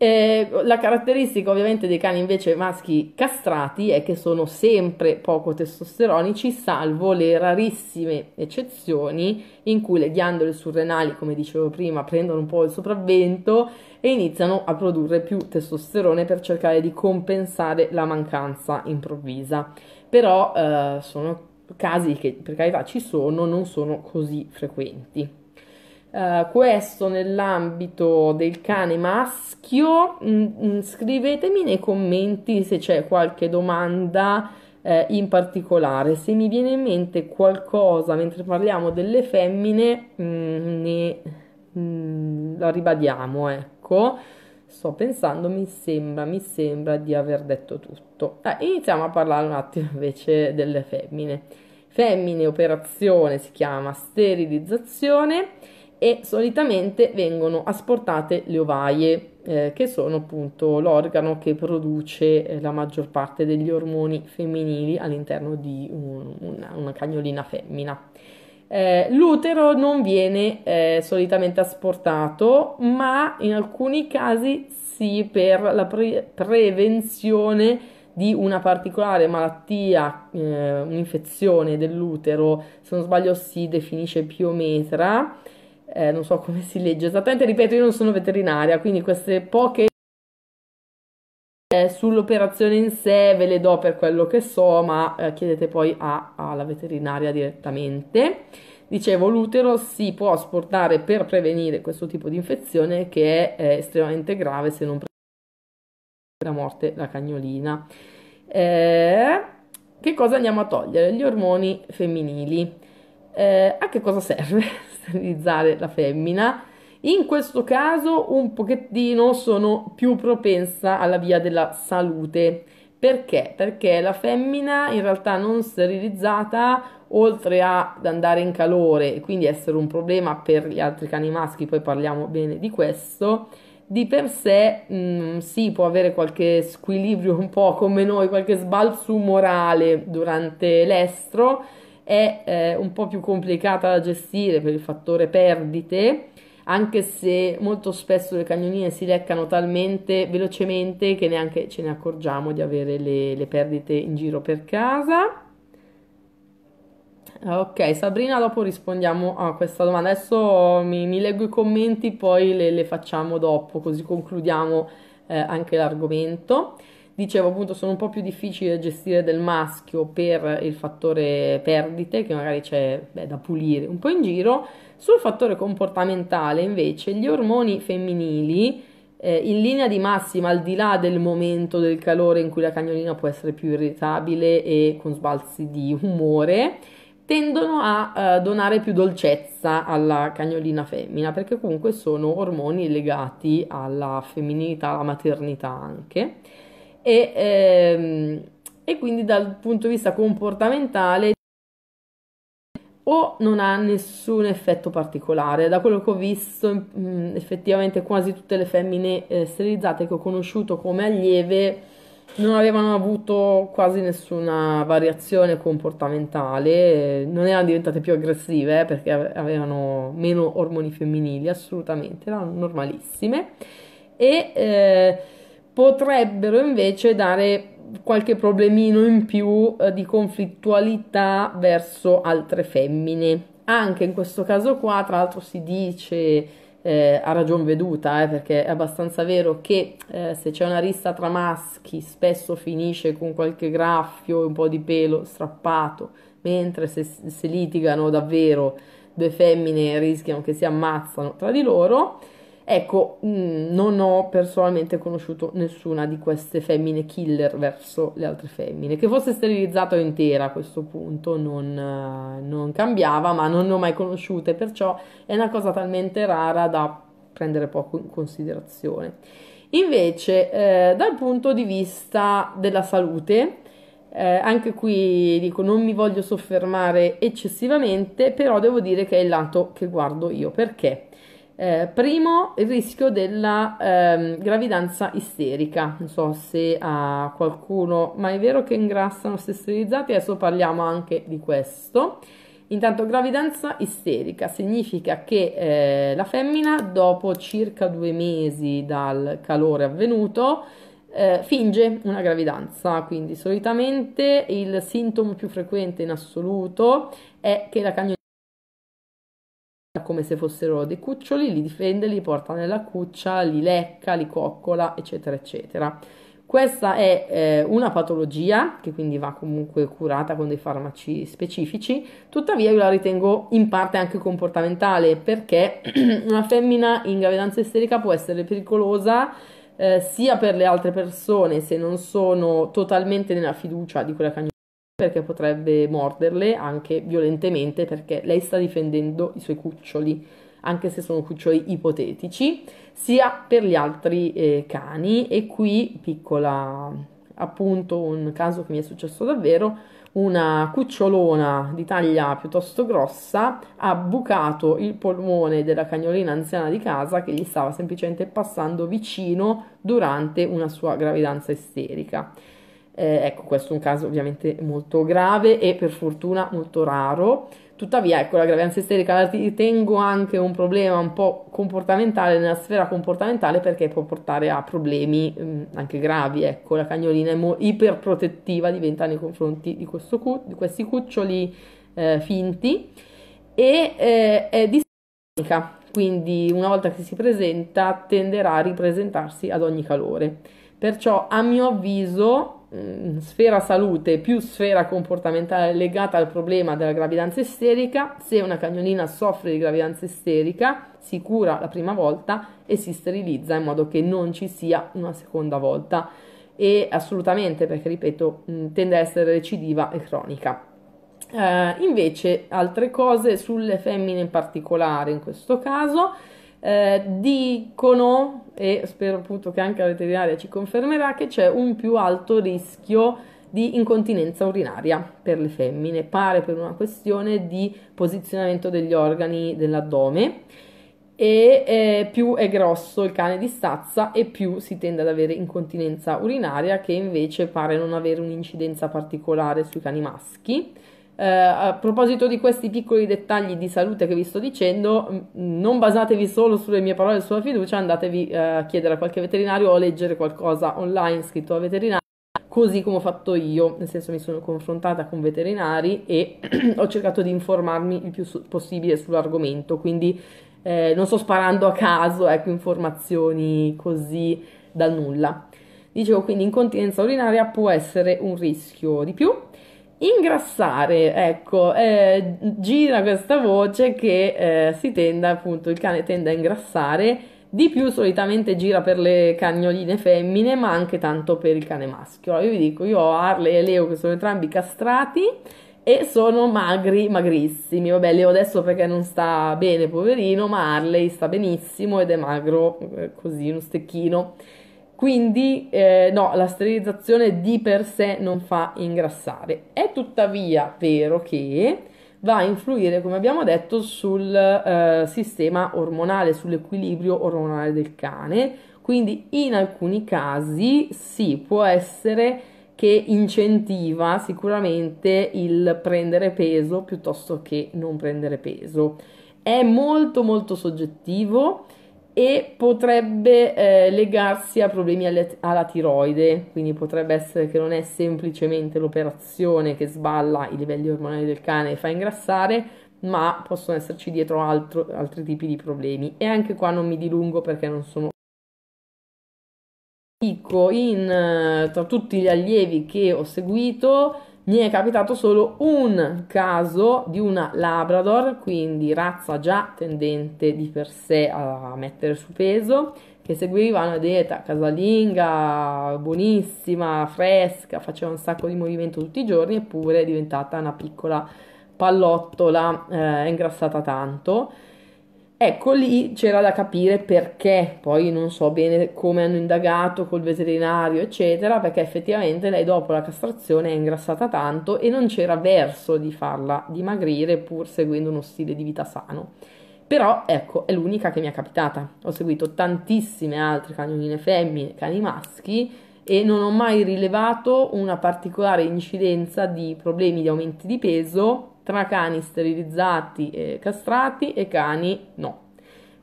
La caratteristica ovviamente dei cani invece maschi castrati è che sono sempre poco testosteronici, salvo le rarissime eccezioni in cui le ghiandole surrenali, come dicevo prima, prendono un po' il sopravvento e iniziano a produrre più testosterone per cercare di compensare la mancanza improvvisa. Però sono casi che, per carità, ci sono, non sono così frequenti. Questo nell'ambito del cane maschio. Scrivetemi nei commenti se c'è qualche domanda in particolare. Se mi viene in mente qualcosa mentre parliamo delle femmine, la ribadiamo, ecco. Sto pensando, mi sembra di aver detto tutto. Iniziamo a parlare un attimo invece delle femmine. Femmine operazione si chiama sterilizzazione, e solitamente vengono asportate le ovaie, che sono appunto l'organo che produce la maggior parte degli ormoni femminili all'interno di una cagnolina femmina. L'utero non viene solitamente asportato, ma in alcuni casi sì, per la prevenzione di una particolare malattia, un'infezione dell'utero, se non sbaglio si definisce piometra. Non so come si legge esattamente, ripeto, io non sono veterinaria, quindi queste poche sull'operazione in sé ve le do per quello che so, ma chiedete poi alla veterinaria direttamente. Dicevo, l'utero si può asportare per prevenire questo tipo di infezione, che è estremamente grave se non previene la morte la cagnolina. Che cosa andiamo a togliere? Gli ormoni femminili. A che cosa serve sterilizzare la femmina? In questo caso un pochettino sono più propensa alla via della salute. Perché? Perché la femmina in realtà non sterilizzata, oltre ad andare in calore e quindi essere un problema per gli altri cani maschi, poi parliamo bene di questo, di per sé sì, può avere qualche squilibrio, un po' come noi, qualche sbalzo umorale durante l'estro. È un po' più complicata da gestire per il fattore perdite, anche se molto spesso le cagnonine si leccano talmente velocemente che neanche ce ne accorgiamo di avere le perdite in giro per casa. Ok Sabrina, dopo rispondiamo a questa domanda. Adesso mi leggo i commenti, poi le facciamo dopo, così concludiamo anche l'argomento. Dicevo appunto, sono un po' più difficili da gestire del maschio per il fattore perdite, che magari c'è da pulire un po' in giro. Sul fattore comportamentale invece gli ormoni femminili in linea di massima, al di là del momento del calore in cui la cagnolina può essere più irritabile e con sbalzi di umore, tendono a donare più dolcezza alla cagnolina femmina, perché comunque sono ormoni legati alla femminilità, alla maternità anche. E quindi dal punto di vista comportamentale o non ha nessun effetto particolare. Da quello che ho visto effettivamente quasi tutte le femmine sterilizzate che ho conosciuto come allieve non avevano avuto quasi nessuna variazione comportamentale, non erano diventate più aggressive perché avevano meno ormoni femminili, assolutamente, erano normalissime. E potrebbero invece dare qualche problemino in più di conflittualità verso altre femmine. Anche in questo caso qua, tra l'altro, si dice a ragion veduta, perché è abbastanza vero che se c'è una rissa tra maschi spesso finisce con qualche graffio e un po' di pelo strappato, mentre se litigano davvero due femmine rischiano che si ammazzano tra di loro. Ecco, non ho personalmente conosciuto nessuna di queste femmine killer verso le altre femmine, che fosse sterilizzata o intera a questo punto non cambiava, ma non ne ho mai conosciute, perciò è una cosa talmente rara da prendere poco in considerazione. Invece, dal punto di vista della salute, anche qui dico, non mi voglio soffermare eccessivamente, però devo dire che è il lato che guardo io. Perché? Primo, il rischio della gravidanza isterica. Non so se a qualcuno, ma è vero che ingrassano se sterilizzati, adesso parliamo anche di questo. Intanto, gravidanza isterica significa che la femmina, dopo circa 2 mesi dal calore avvenuto, finge una gravidanza. Quindi solitamente il sintomo più frequente in assoluto è che la cagnolina, come se fossero dei cuccioli, li difende, li porta nella cuccia, li lecca, li coccola, eccetera eccetera. Questa è una patologia che quindi va comunque curata con dei farmaci specifici. Tuttavia io la ritengo in parte anche comportamentale, perché una femmina in gravidanza isterica può essere pericolosa sia per le altre persone, se non sono totalmente nella fiducia di quella cagnolina, perché potrebbe morderle anche violentemente, perché lei sta difendendo i suoi cuccioli, anche se sono cuccioli ipotetici, sia per gli altri cani. E qui, piccola, appunto, un caso che mi è successo davvero: una cucciolona di taglia piuttosto grossa ha bucato il polmone della cagnolina anziana di casa che gli stava semplicemente passando vicino durante una sua gravidanza isterica. Ecco, questo è un caso ovviamente molto grave e per fortuna molto raro. Tuttavia, ecco, la gravidanza isterica la ritengo anche un problema un po' comportamentale, nella sfera comportamentale, perché può portare a problemi anche gravi. Ecco, la cagnolina è iperprotettiva, diventa nei confronti di, questi cuccioli finti, e è distonica, quindi una volta che si presenta tenderà a ripresentarsi ad ogni calore. Perciò, a mio avviso, sfera salute più sfera comportamentale legata al problema della gravidanza isterica. Se una cagnolina soffre di gravidanza isterica, si cura la prima volta e si sterilizza in modo che non ci sia una seconda volta, e assolutamente, perché ripeto, tende a essere recidiva e cronica. Invece altre cose sulle femmine in particolare in questo caso, dicono, e spero appunto che anche la veterinaria ci confermerà, che c'è un più alto rischio di incontinenza urinaria per le femmine, pare per una questione di posizionamento degli organi dell'addome, e più è grosso il cane di stazza e più si tende ad avere incontinenza urinaria, che invece pare non avere un'incidenza particolare sui cani maschi. A proposito di questi piccoli dettagli di salute che vi sto dicendo, non basatevi solo sulle mie parole e sulla fiducia, andatevi a chiedere a qualche veterinario o a leggere qualcosa online scritto da veterinario, così come ho fatto io, nel senso mi sono confrontata con veterinari e ho cercato di informarmi il più possibile sull'argomento, quindi non sto sparando a caso, ecco, informazioni così dal nulla. Dicevo, quindi incontinenza urinaria può essere un rischio di più. Ingrassare, ecco, gira questa voce che si tende, appunto, il cane tende a ingrassare, di più solitamente gira per le cagnoline femmine, ma anche tanto per il cane maschio. Allora, io vi dico, io ho Harley e Leo che sono entrambi castrati e sono magri, magrissimi. Vabbè, Leo adesso perché non sta bene, poverino, ma Harley sta benissimo ed è magro, così, uno stecchino. Quindi no, la sterilizzazione di per sé non fa ingrassare. È tuttavia vero che va a influire, come abbiamo detto, sul sistema ormonale, sull'equilibrio ormonale del cane. Quindi in alcuni casi sì, può essere che incentiva sicuramente il prendere peso piuttosto che non prendere peso. È molto molto soggettivo e potrebbe legarsi a problemi alla tiroide, quindi potrebbe essere che non è semplicemente l'operazione che sballa i livelli ormonali del cane e fa ingrassare, ma possono esserci dietro altri tipi di problemi. E anche qua non mi dilungo perché non sono... Dico, tra tutti gli allievi che ho seguito, mi è capitato solo un caso di una Labrador, quindi razza già tendente di per sé a mettere su peso, che seguiva una dieta casalinga, buonissima, fresca, faceva un sacco di movimento tutti i giorni, eppure è diventata una piccola pallottola, ingrassata tanto. Ecco, lì c'era da capire perché, poi non so bene come hanno indagato col veterinario eccetera, perché effettivamente lei dopo la castrazione è ingrassata tanto e non c'era verso di farla dimagrire pur seguendo uno stile di vita sano. Però ecco, è l'unica che mi è capitata, ho seguito tantissime altre cagnoline femmine, cani maschi e non ho mai rilevato una particolare incidenza di problemi di aumenti di peso tra cani sterilizzati e castrati e cani no.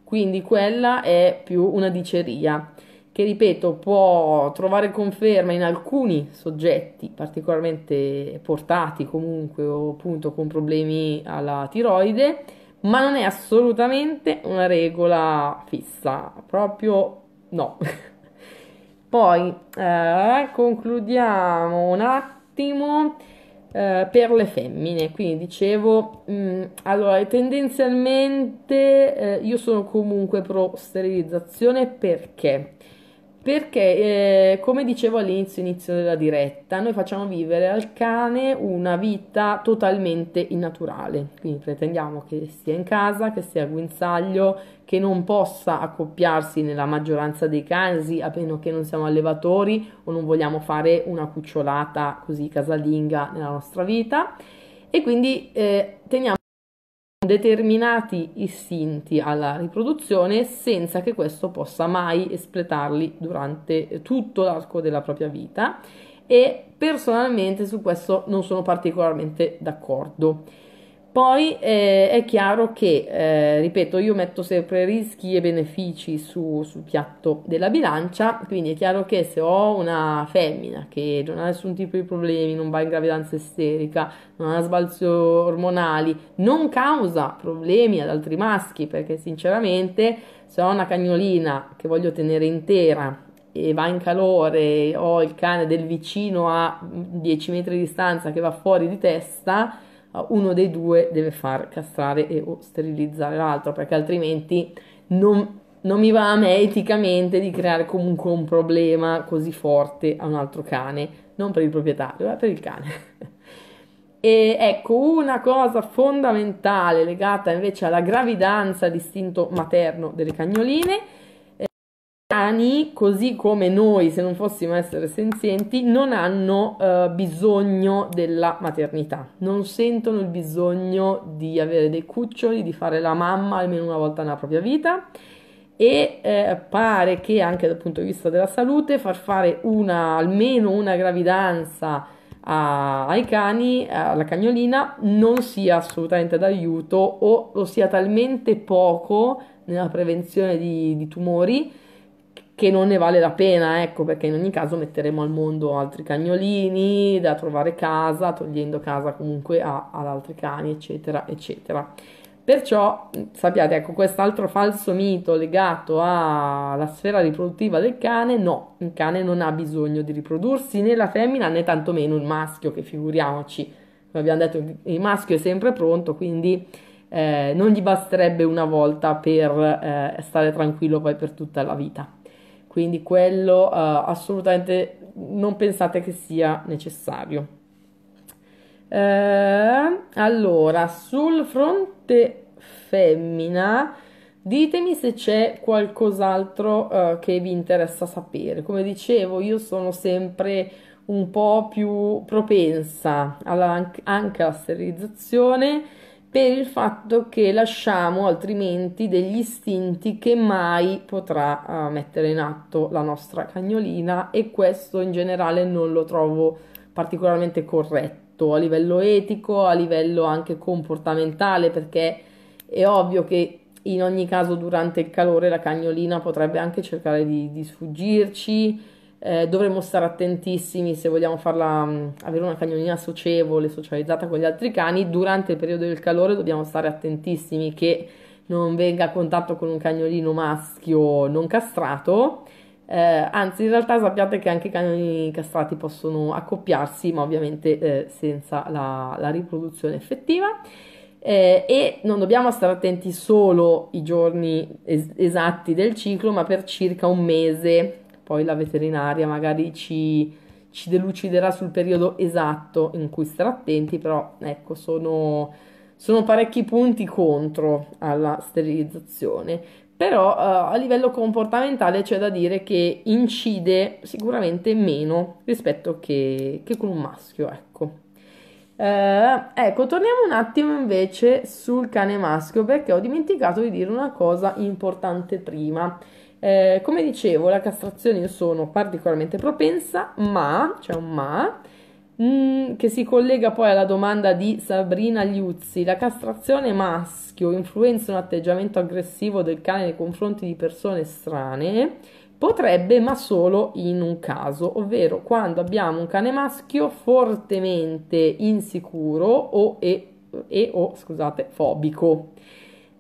Quindi quella è più una diceria che, ripeto, può trovare conferma in alcuni soggetti particolarmente portati comunque o appunto con problemi alla tiroide, ma non è assolutamente una regola fissa, proprio no. Poi concludiamo un attimo. Per le femmine, quindi dicevo, allora tendenzialmente io sono comunque pro sterilizzazione perché? Perché come dicevo all'inizio della diretta, noi facciamo vivere al cane una vita totalmente innaturale, quindi pretendiamo che sia in casa, che sia a guinzaglio, che non possa accoppiarsi nella maggioranza dei casi, a meno che non siamo allevatori o non vogliamo fare una cucciolata così casalinga nella nostra vita, e quindi teniamo determinati istinti alla riproduzione senza che questo possa mai espletarli durante tutto l'arco della propria vita, e personalmente su questo non sono particolarmente d'accordo. Poi è chiaro che, ripeto, io metto sempre rischi e benefici sul piatto della bilancia, quindi è chiaro che se ho una femmina che non ha nessun tipo di problemi, non va in gravidanza esterica, non ha sbalzi ormonali, non causa problemi ad altri maschi, perché sinceramente se ho una cagnolina che voglio tenere intera e va in calore, ho il cane del vicino a 10 metri di distanza che va fuori di testa, uno dei due deve far castrare e o sterilizzare l'altro, perché altrimenti non mi va a me eticamente di creare comunque un problema così forte a un altro cane, non per il proprietario, ma per il cane. E ecco, una cosa fondamentale legata invece alla gravidanza, all'istinto materno delle cagnoline, cani, così come noi se non fossimo essere senzienti, non hanno bisogno della maternità, non sentono il bisogno di avere dei cuccioli, di fare la mamma almeno una volta nella propria vita, e pare che anche dal punto di vista della salute far fare almeno una gravidanza ai cani, alla cagnolina, non sia assolutamente d'aiuto o lo sia talmente poco nella prevenzione di tumori che non ne vale la pena, ecco, perché in ogni caso metteremo al mondo altri cagnolini da trovare casa, togliendo casa comunque ad altri cani, eccetera, eccetera. Perciò sappiate, ecco, quest'altro falso mito legato alla sfera riproduttiva del cane, no, il cane non ha bisogno di riprodursi, né la femmina né tantomeno il maschio, che figuriamoci, come abbiamo detto, il maschio è sempre pronto, quindi non gli basterebbe una volta per stare tranquillo poi per tutta la vita. Quindi quello assolutamente non pensate che sia necessario. Allora, sul fronte femmina, ditemi se c'è qualcos'altro che vi interessa sapere. Come dicevo, io sono sempre un po' più propensa anche alla sterilizzazione, per il fatto che lasciamo altrimenti degli istinti che mai potrà mettere in atto la nostra cagnolina, e questo in generale non lo trovo particolarmente corretto a livello etico, a livello anche comportamentale, perché è ovvio che in ogni caso durante il calore la cagnolina potrebbe anche cercare di sfuggirci. Dovremmo stare attentissimi se vogliamo farla avere una cagnolina socievole, socializzata con gli altri cani. Durante il periodo del calore dobbiamo stare attentissimi che non venga a contatto con un cagnolino maschio non castrato, anzi in realtà sappiate che anche i cagnolini castrati possono accoppiarsi, ma ovviamente senza la riproduzione effettiva. E non dobbiamo stare attenti solo i giorni esatti del ciclo, ma per circa un mese. Poi la veterinaria magari ci deluciderà sul periodo esatto in cui stare attenti, però ecco, sono parecchi punti contro alla sterilizzazione. Però a livello comportamentale c'è da dire che incide sicuramente meno rispetto che con un maschio, ecco. Ecco, torniamo un attimo invece sul cane maschio, perché ho dimenticato di dire una cosa importante prima. Come dicevo, la castrazione io sono particolarmente propensa, ma c'è un ma che si collega poi alla domanda di Sabrina Agliuzzi. La castrazione maschio influenza un atteggiamento aggressivo del cane nei confronti di persone strane? Potrebbe, ma solo in un caso, ovvero quando abbiamo un cane maschio fortemente insicuro o fobico.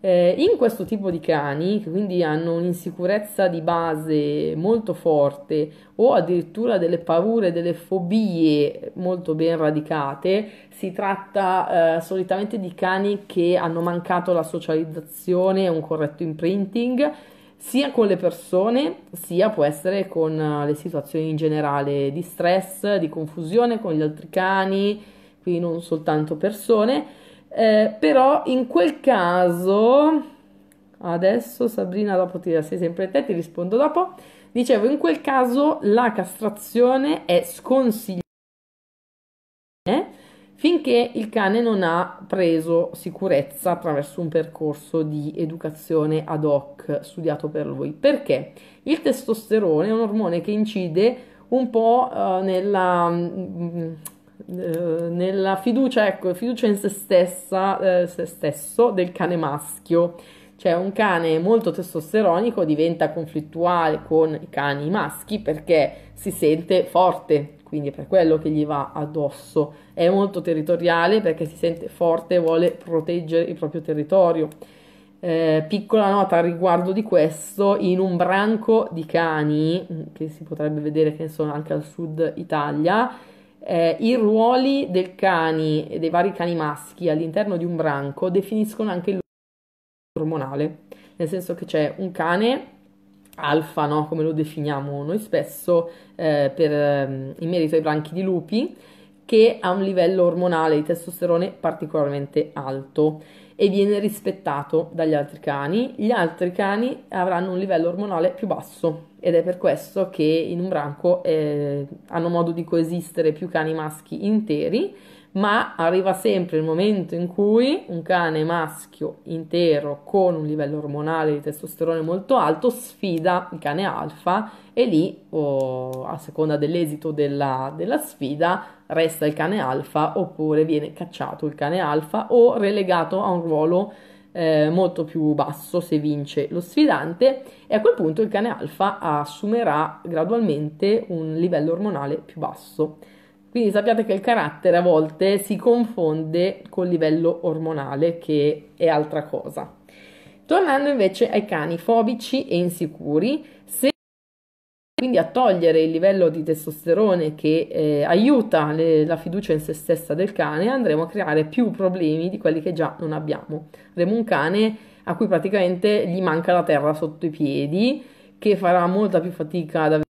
In questo tipo di cani, che quindi hanno un'insicurezza di base molto forte o addirittura delle paure, delle fobie molto ben radicate, si tratta solitamente di cani che hanno mancato la socializzazione, un corretto imprinting, sia con le persone, sia può essere con le situazioni in generale di stress, di confusione con gli altri cani, quindi non soltanto persone. Però in quel caso, adesso Sabrina dopo sei sempre te, ti rispondo dopo, dicevo in quel caso la castrazione è sconsigliata finché il cane non ha preso sicurezza attraverso un percorso di educazione ad hoc studiato per lui, perché il testosterone è un ormone che incide un po' nella fiducia, ecco, fiducia in se stesso del cane maschio. Cioè un cane molto testosteronico diventa conflittuale con i cani maschi perché si sente forte, quindi è per quello che gli va addosso. È molto territoriale perché si sente forte e vuole proteggere il proprio territorio. Piccola nota al riguardo di questo: in un branco di cani che si potrebbe vedere, che ne sono anche al sud Italia, i ruoli del cane e dei vari cani maschi all'interno di un branco definiscono anche il ormonale, nel senso che c'è un cane alfa, no? Come lo definiamo noi spesso in merito ai branchi di lupi, che ha un livello ormonale di testosterone particolarmente alto e viene rispettato dagli altri cani. Gli altri cani avranno un livello ormonale più basso, ed è per questo che in un branco hanno modo di coesistere più cani maschi interi, ma arriva sempre il momento in cui un cane maschio intero con un livello ormonale di testosterone molto alto sfida il cane alfa, e lì, a seconda dell'esito della sfida, resta il cane alfa oppure viene cacciato il cane alfa o relegato a un ruolo molto più basso se vince lo sfidante, e a quel punto il cane alfa assumerà gradualmente un livello ormonale più basso. Quindi sappiate che il carattere a volte si confonde col livello ormonale, che è altra cosa. Tornando invece ai cani fobici e insicuri, se quindi a togliere il livello di testosterone che aiuta la fiducia in se stessa del cane, andremo a creare più problemi di quelli che già non abbiamo. Avremo un cane a cui praticamente gli manca la terra sotto i piedi, che farà molta più fatica ad avere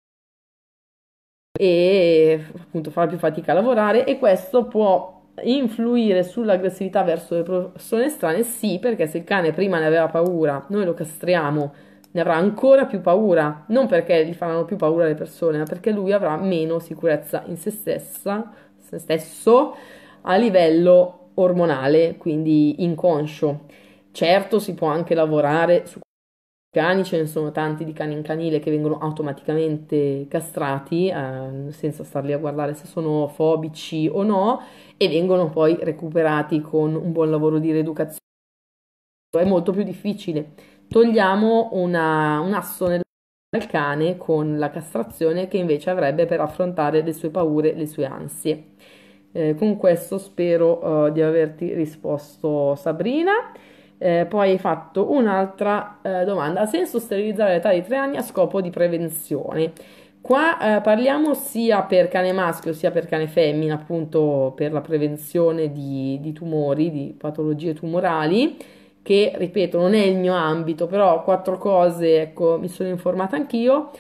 e appunto farà più fatica a lavorare, e questo può influire sull'aggressività verso le persone estranee, sì, perché se il cane prima ne aveva paura, noi lo castriamo, ne avrà ancora più paura, non perché gli faranno più paura le persone, ma perché lui avrà meno sicurezza in se stesso a livello ormonale, quindi inconscio. Certo, si può anche lavorare su cani, ce ne sono tanti di cani in canile che vengono automaticamente castrati senza starli a guardare se sono fobici o no, e vengono poi recuperati con un buon lavoro di rieducazione. È molto più difficile. Togliamo un asso nel cane con la castrazione, che invece avrebbe per affrontare le sue paure, le sue ansie. Con questo spero di averti risposto, Sabrina. Poi hai fatto un'altra domanda. Ha senso sterilizzare all'età di 3 anni a scopo di prevenzione? Qua parliamo sia per cane maschio sia per cane femmina, appunto per la prevenzione di tumori, di patologie tumorali, che ripeto non è il mio ambito, però 4 cose, ecco, mi sono informata anch'io.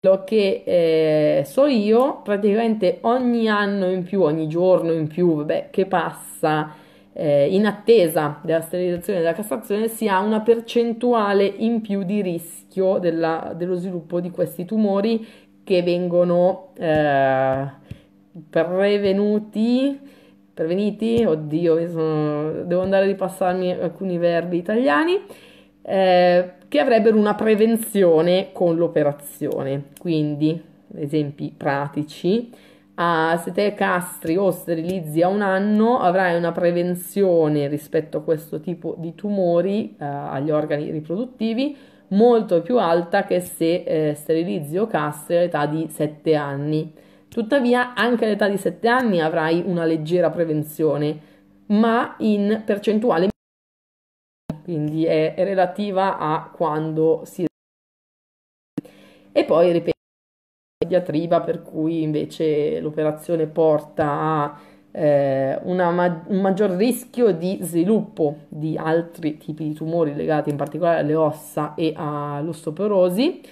Quello che so io, praticamente ogni anno in più, ogni giorno in più, vabbè, che passa in attesa della sterilizzazione e della castrazione, si ha una percentuale in più di rischio dello sviluppo di questi tumori, che vengono preveniti, oddio, devo andare a ripassarmi alcuni verbi italiani, che avrebbero una prevenzione con l'operazione. Quindi, esempi pratici, se te castri o sterilizzi a 1 anno, avrai una prevenzione rispetto a questo tipo di tumori agli organi riproduttivi molto più alta che se sterilizzi o castri all'età di 7 anni. Tuttavia anche all'età di 7 anni avrai una leggera prevenzione, ma in percentuale, quindi è relativa a quando si. E poi ripeto, diatriba per cui invece l'operazione porta a un maggior rischio di sviluppo di altri tipi di tumori legati in particolare alle ossa e all'osteoporosi.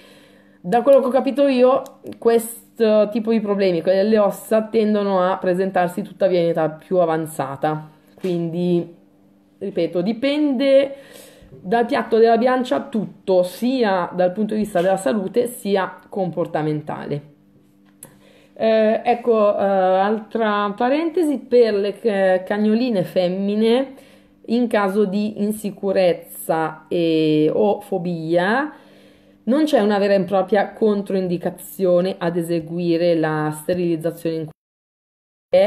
Da quello che ho capito io, questo tipo di problemi, quelli delle ossa, tendono a presentarsi tuttavia in età più avanzata. Quindi, ripeto, dipende dal piatto della bilancia tutto, sia dal punto di vista della salute sia comportamentale. Altra parentesi, per le cagnoline femmine, in caso di insicurezza o fobia, non c'è una vera e propria controindicazione ad eseguire la sterilizzazione in cui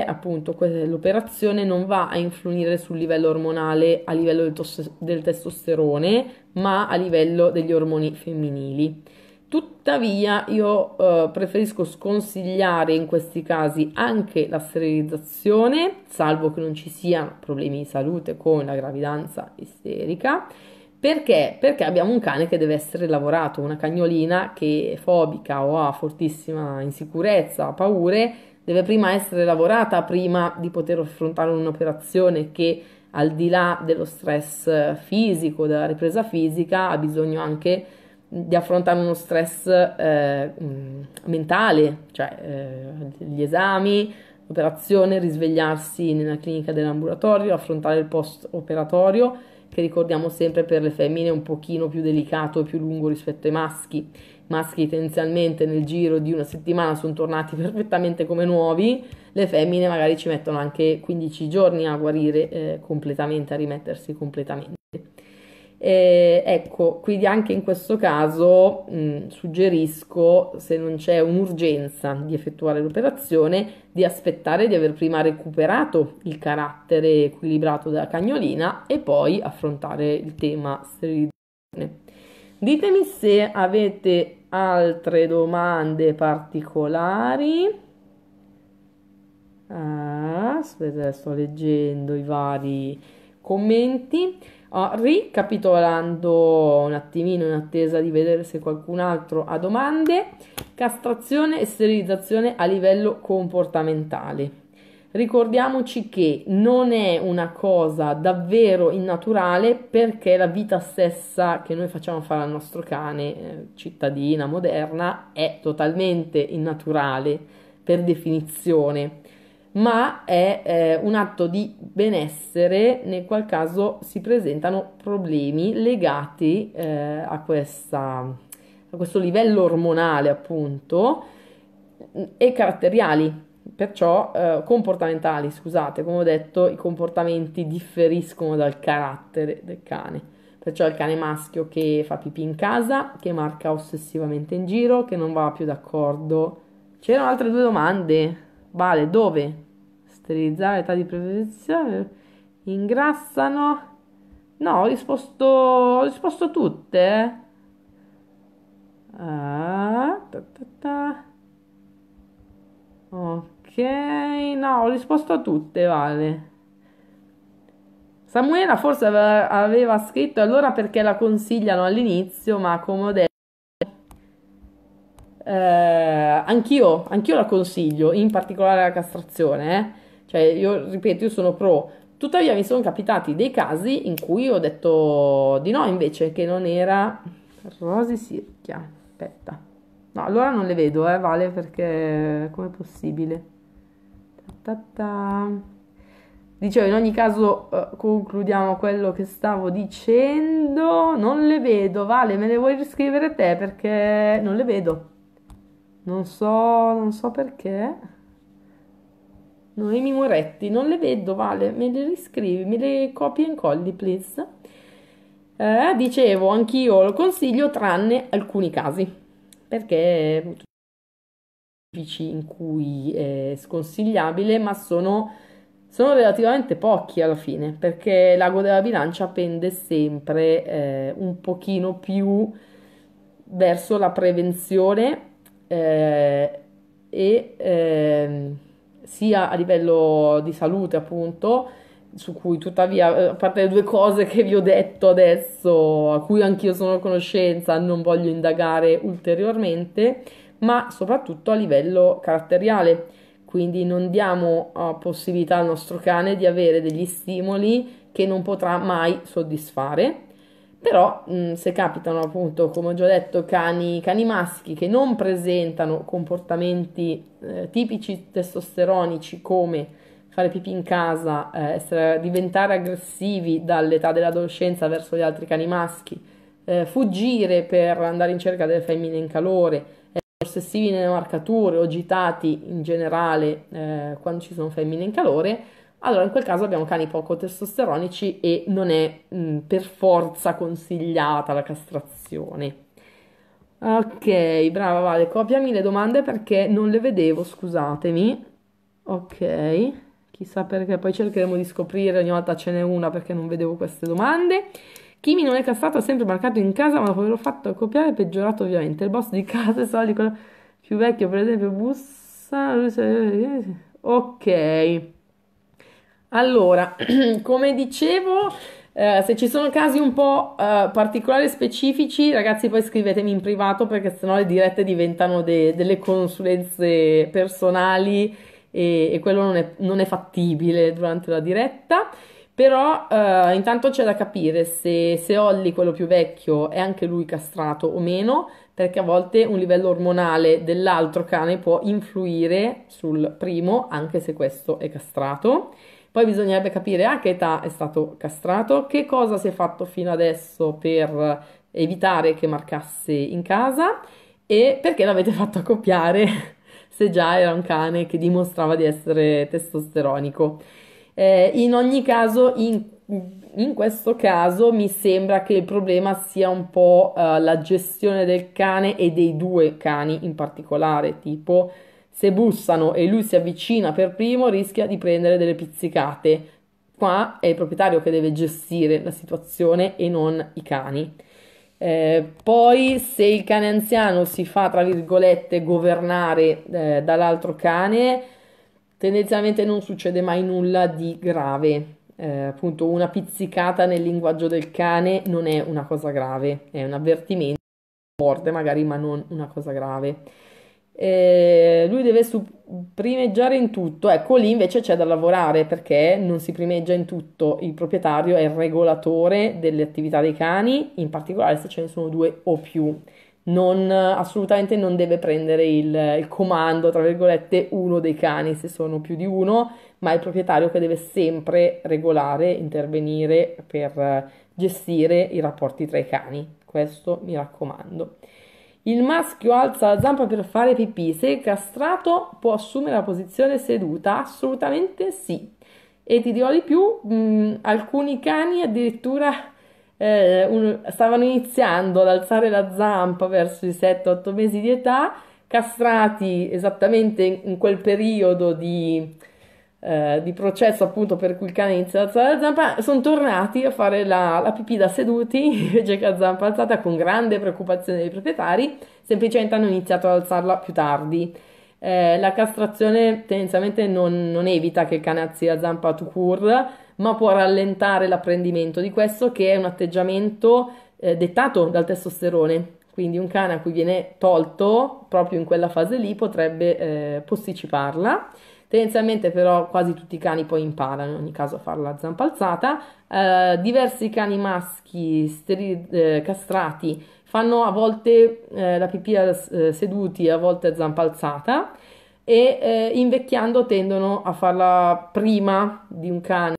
appunto l'operazione non va a influire sul livello ormonale a livello del testosterone, ma a livello degli ormoni femminili. Tuttavia io preferisco sconsigliare in questi casi anche la sterilizzazione, salvo che non ci siano problemi di salute come la gravidanza isterica. Perché? Perché abbiamo un cane che deve essere lavorato, una cagnolina che è fobica o ha fortissima insicurezza, ha paure, deve prima essere lavorata, prima di poter affrontare un'operazione che, al di là dello stress fisico, della ripresa fisica, ha bisogno anche di affrontare uno stress mentale, cioè gli esami, l'operazione, risvegliarsi nella clinica dell'ambulatorio, affrontare il post-operatorio, che ricordiamo sempre per le femmine è un pochino più delicato e più lungo rispetto ai maschi. I maschi tendenzialmente nel giro di 1 settimana sono tornati perfettamente come nuovi, le femmine magari ci mettono anche 15 giorni a guarire completamente, a rimettersi completamente. Ecco, quindi anche in questo caso suggerisco, se non c'è un'urgenza di effettuare l'operazione, di aspettare di aver prima recuperato il carattere equilibrato della cagnolina e poi affrontare il tema sterilizzazione. Ditemi se avete altre domande particolari. Aspetta, sto leggendo i vari commenti. Ricapitolando un attimino, in attesa di vedere se qualcun altro ha domande: castrazione e sterilizzazione a livello comportamentale. Ricordiamoci che non è una cosa davvero innaturale, perché la vita stessa che noi facciamo fare al nostro cane, cittadina moderna, è totalmente innaturale per definizione, ma è un atto di benessere nel qual caso si presentano problemi legati a questo livello ormonale, appunto, e caratteriali, perciò comportamentali, scusate. Come ho detto, i comportamenti differiscono dal carattere del cane, perciò il cane maschio che fa pipì in casa, che marca ossessivamente in giro, che non va più d'accordo. C'erano altre due domande. Vale, dove? Sterilizzare, età di preferenza, ingrassano? No, ho risposto a tutte. Ok, no, ho risposto a tutte, Vale. Samuela forse aveva scritto allora perché la consigliano all'inizio, ma come ho detto, anch'io la consiglio, in particolare la castrazione, cioè, io ripeto, io sono pro, tuttavia mi sono capitati dei casi in cui ho detto di no, invece, che non era Rosi Sirchia. Aspetta, no, allora non le vedo, Vale, perché com'è possibile? Dicevo, in ogni caso concludiamo quello che stavo dicendo. Non le vedo, Vale, me le vuoi riscrivere te, perché non le vedo. Non so perché. Noemi Moretti, non le vedo, Vale, me le riscrivi, me le copia e incolli, please. Dicevo, anch'io lo consiglio, tranne alcuni casi, perché in cui è sconsigliabile, ma sono relativamente pochi alla fine, perché l'ago della bilancia pende sempre un pochino più verso la prevenzione, sia a livello di salute, appunto, su cui tuttavia, a parte le due cose che vi ho detto adesso, a cui anch'io sono a conoscenza, non voglio indagare ulteriormente, ma soprattutto a livello caratteriale. Quindi non diamo possibilità al nostro cane di avere degli stimoli che non potrà mai soddisfare, però se capitano, appunto, come ho già detto, cani maschi che non presentano comportamenti tipici testosteronici, come fare pipì in casa, diventare aggressivi dall'età dell'adolescenza verso gli altri cani maschi, fuggire per andare in cerca delle femmine in calore, ossessivi nelle marcature o agitati in generale quando ci sono femmine in calore, allora in quel caso abbiamo cani poco testosteronici e non è per forza consigliata la castrazione. Ok, brava Vale, copiami le domande perché non le vedevo, scusatemi. Ok, chissà perché, poi cercheremo di scoprire, ogni volta ce n'è una, perché non vedevo queste domande. Kimi non è castrato, ha sempre marcato in casa, ma dopo averlo fatto copiare è peggiorato ovviamente. Il boss di casa è soldi, quello più vecchio, per esempio, bussa. Ok. Allora, come dicevo, se ci sono casi un po' particolari e specifici, ragazzi, poi scrivetemi in privato, perché sennò le dirette diventano delle consulenze personali e quello non è fattibile durante la diretta. Però intanto c'è da capire se Holly, quello più vecchio, è anche lui castrato o meno, perché a volte un livello ormonale dell'altro cane può influire sul primo, anche se questo è castrato. Poi bisognerebbe capire a che età è stato castrato, che cosa si è fatto fino adesso per evitare che marcasse in casa e perché l'avete fatto accoppiare se già era un cane che dimostrava di essere testosteronico. In ogni caso, in questo caso mi sembra che il problema sia un po' la gestione del cane e dei due cani in particolare, tipo se bussano e lui si avvicina per primo rischia di prendere delle pizzicate. Qua è il proprietario che deve gestire la situazione e non i cani. Poi se il cane anziano si fa tra virgolette governare dall'altro cane, tendenzialmente non succede mai nulla di grave. Appunto, una pizzicata nel linguaggio del cane non è una cosa grave, è un avvertimento forte magari, ma non una cosa grave. Lui deve primeggiare in tutto. Ecco, lì invece c'è da lavorare, perché non si primeggia in tutto. Il proprietario è il regolatore delle attività dei cani, in particolare se ce ne sono due o più. Assolutamente non deve prendere il comando, tra virgolette, uno dei cani se sono più di uno, ma è il proprietario che deve sempre regolare, intervenire per gestire i rapporti tra i cani. Questo mi raccomando. Il maschio alza la zampa per fare pipì. Se è castrato può assumere la posizione seduta? Assolutamente sì. E ti dirò di più, alcuni cani addirittura stavano iniziando ad alzare la zampa verso i 7-8 mesi di età, castrati esattamente in quel periodo di processo, appunto, per cui il cane inizia ad alzare la zampa. Sono tornati a fare la pipì da seduti invece che a zampa alzata, con grande preoccupazione dei proprietari. Semplicemente hanno iniziato ad alzarla più tardi. La castrazione tendenzialmente non evita che il cane alzi la zampa tout court, ma può rallentare l'apprendimento di questo, che è un atteggiamento dettato dal testosterone. Quindi un cane a cui viene tolto proprio in quella fase lì potrebbe posticiparla. Tendenzialmente però quasi tutti i cani poi imparano in ogni caso a fare la zampa alzata. Diversi cani maschi castrati fanno a volte la pipì seduti, a volte a zampa alzata, e invecchiando tendono a farla prima di un cane.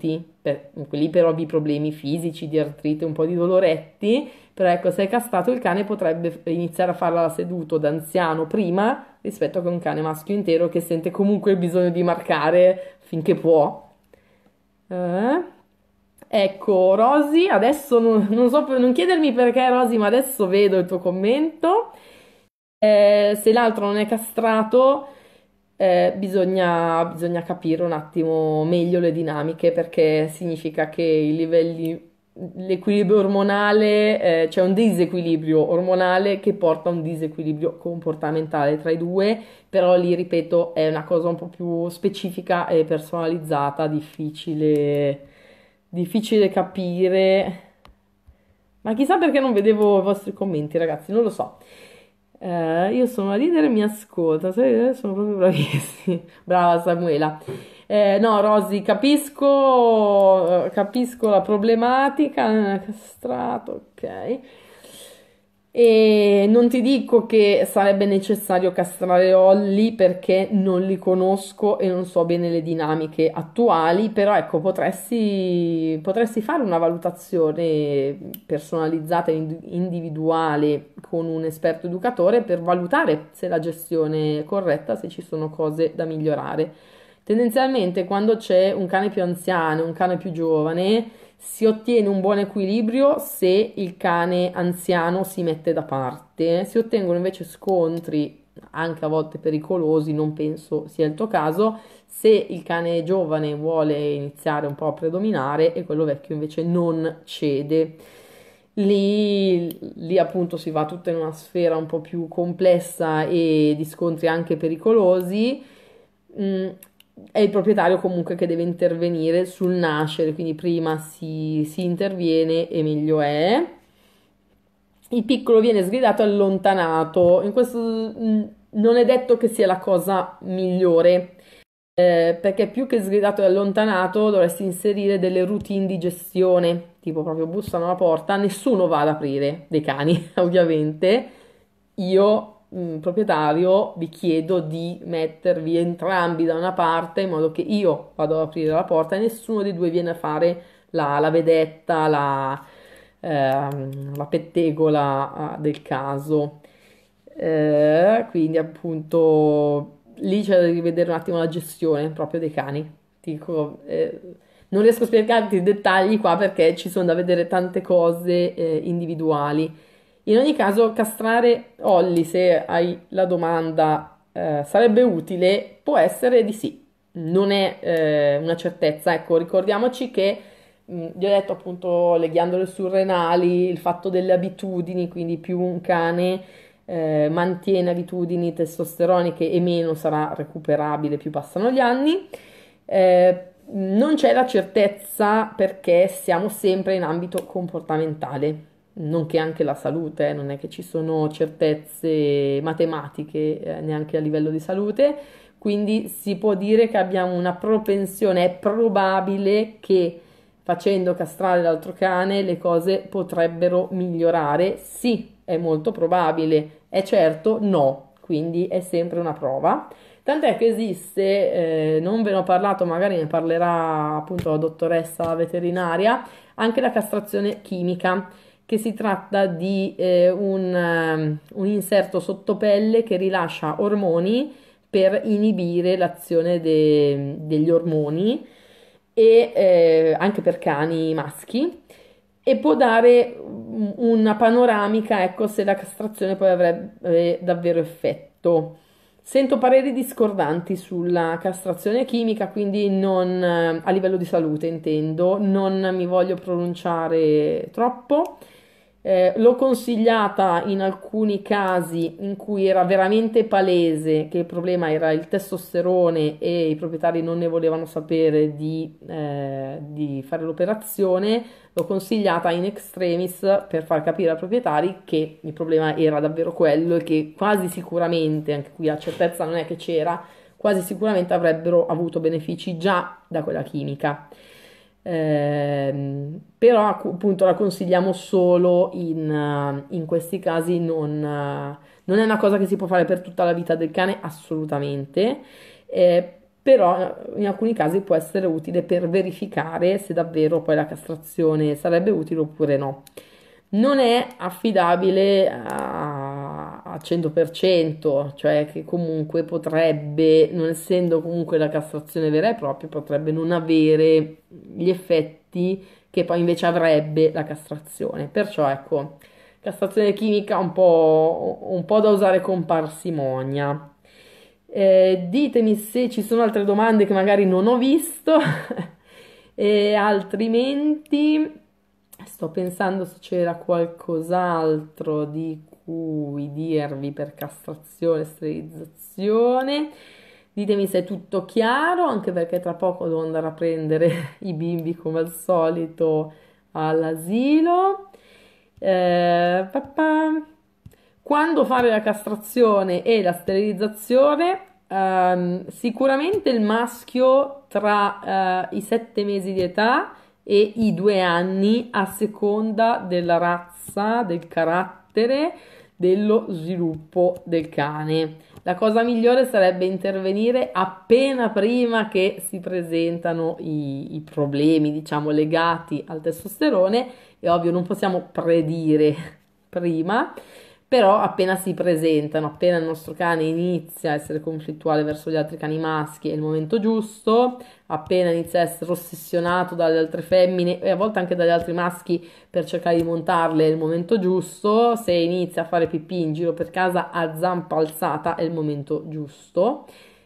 Lì però vi problemi fisici, di artrite, un po' di doloretti, però ecco, se è castrato il cane potrebbe iniziare a farla seduto d'anziano prima rispetto a un cane maschio intero, che sente comunque il bisogno di marcare finché può. Ecco, Rosy, adesso non so, non chiedermi perché, Rosy, ma adesso vedo il tuo commento. Se l'altro non è castrato, bisogna capire un attimo meglio le dinamiche, perché significa che i livelli, l'equilibrio ormonale, c'è un disequilibrio ormonale che porta a un disequilibrio comportamentale tra i due. Però lì, ripeto, è una cosa un po' più specifica e personalizzata, difficile capire. Ma chissà perché non vedevo i vostri commenti, ragazzi, non lo so. Io sono la leader e mi ascolta, sono proprio bravissima. Brava Samuela. No, Rosy, capisco la problematica. Non è castrato, ok. E non ti dico che sarebbe necessario castrare Holly, perché non li conosco e non so bene le dinamiche attuali, però ecco, potresti fare una valutazione personalizzata, individuale, con un esperto educatore, per valutare se la gestione è corretta, se ci sono cose da migliorare. Tendenzialmente quando c'è un cane più anziano, un cane più giovane, si ottiene un buon equilibrio se il cane anziano si mette da parte. Si ottengono invece scontri, anche a volte pericolosi, non penso sia il tuo caso, se il cane giovane vuole iniziare un po' a predominare e quello vecchio invece non cede. Lì appunto si va tutta in una sfera un po' più complessa e di scontri anche pericolosi. È il proprietario comunque che deve intervenire sul nascere, quindi prima si interviene e meglio è. Il piccolo viene sgridato e allontanato. In questo non è detto che sia la cosa migliore, perché più che sgridato e allontanato dovresti inserire delle routine di gestione, tipo proprio bussano alla porta, nessuno va ad aprire, dei cani ovviamente. Io, proprietario, vi chiedo di mettervi entrambi da una parte, in modo che io vado ad aprire la porta e nessuno dei due viene a fare la vedetta, la pettegola del caso. Quindi appunto lì c'è da rivedere un attimo la gestione proprio dei cani. Dico, non riesco a spiegarti i dettagli qua perché ci sono da vedere tante cose individuali. In ogni caso, castrare Olli, se hai la domanda, sarebbe utile, può essere di sì, non è una certezza. Ecco, ricordiamoci che vi ho detto appunto le ghiandole surrenali, il fatto delle abitudini, quindi più un cane mantiene abitudini testosteroniche e meno sarà recuperabile più passano gli anni. Non c'è la certezza perché siamo sempre in ambito comportamentale, nonché anche la salute, non è che ci sono certezze matematiche neanche a livello di salute, quindi si può dire che abbiamo una propensione, è probabile che facendo castrare l'altro cane le cose potrebbero migliorare, sì, è molto probabile, è certo, no, quindi è sempre una prova. Tant'è che esiste, non ve ne ho parlato, magari ne parlerà appunto la dottoressa veterinaria, anche la castrazione chimica, che si tratta di un inserto sottopelle che rilascia ormoni per inibire l'azione degli ormoni, e anche per cani maschi, e può dare una panoramica, ecco, se la castrazione poi avrebbe davvero effetto. Sento pareri discordanti sulla castrazione chimica, quindi non, a livello di salute intendo, non mi voglio pronunciare troppo. L'ho consigliata in alcuni casi in cui era veramente palese che il problema era il testosterone e i proprietari non ne volevano sapere di fare l'operazione. L'ho consigliata in extremis per far capire ai proprietari che il problema era davvero quello e che quasi sicuramente, anche qui la certezza non è che c'era, quasi sicuramente avrebbero avuto benefici già da quella chimica. Però appunto la consigliamo solo in questi casi, non è una cosa che si può fare per tutta la vita del cane assolutamente, però in alcuni casi può essere utile per verificare se davvero poi la castrazione sarebbe utile oppure no. Non è affidabile al 100%, cioè che comunque potrebbe, non essendo comunque la castrazione vera e propria, potrebbe non avere gli effetti che poi invece avrebbe la castrazione. Perciò ecco, castrazione chimica un po' da usare con parsimonia. Ditemi se ci sono altre domande che magari non ho visto e altrimenti sto pensando se c'era qualcos'altro di cui dirvi per castrazione, sterilizzazione. Ditemi se è tutto chiaro, anche perché tra poco devo andare a prendere i bimbi come al solito all'asilo. Quando fare la castrazione e la sterilizzazione? Sicuramente il maschio tra i 7 mesi di età e i 2 anni, a seconda della razza, del carattere, dello sviluppo del cane. La cosa migliore sarebbe intervenire appena prima che si presentano i problemi, diciamo, legati al testosterone. È ovvio, non possiamo predire prima, però appena si presentano, appena il nostro cane inizia a essere conflittuale verso gli altri cani maschi, è il momento giusto, appena inizia a essere ossessionato dalle altre femmine e a volte anche dagli altri maschi per cercare di montarle, è il momento giusto, se inizia a fare pipì in giro per casa a zampa alzata è il momento giusto.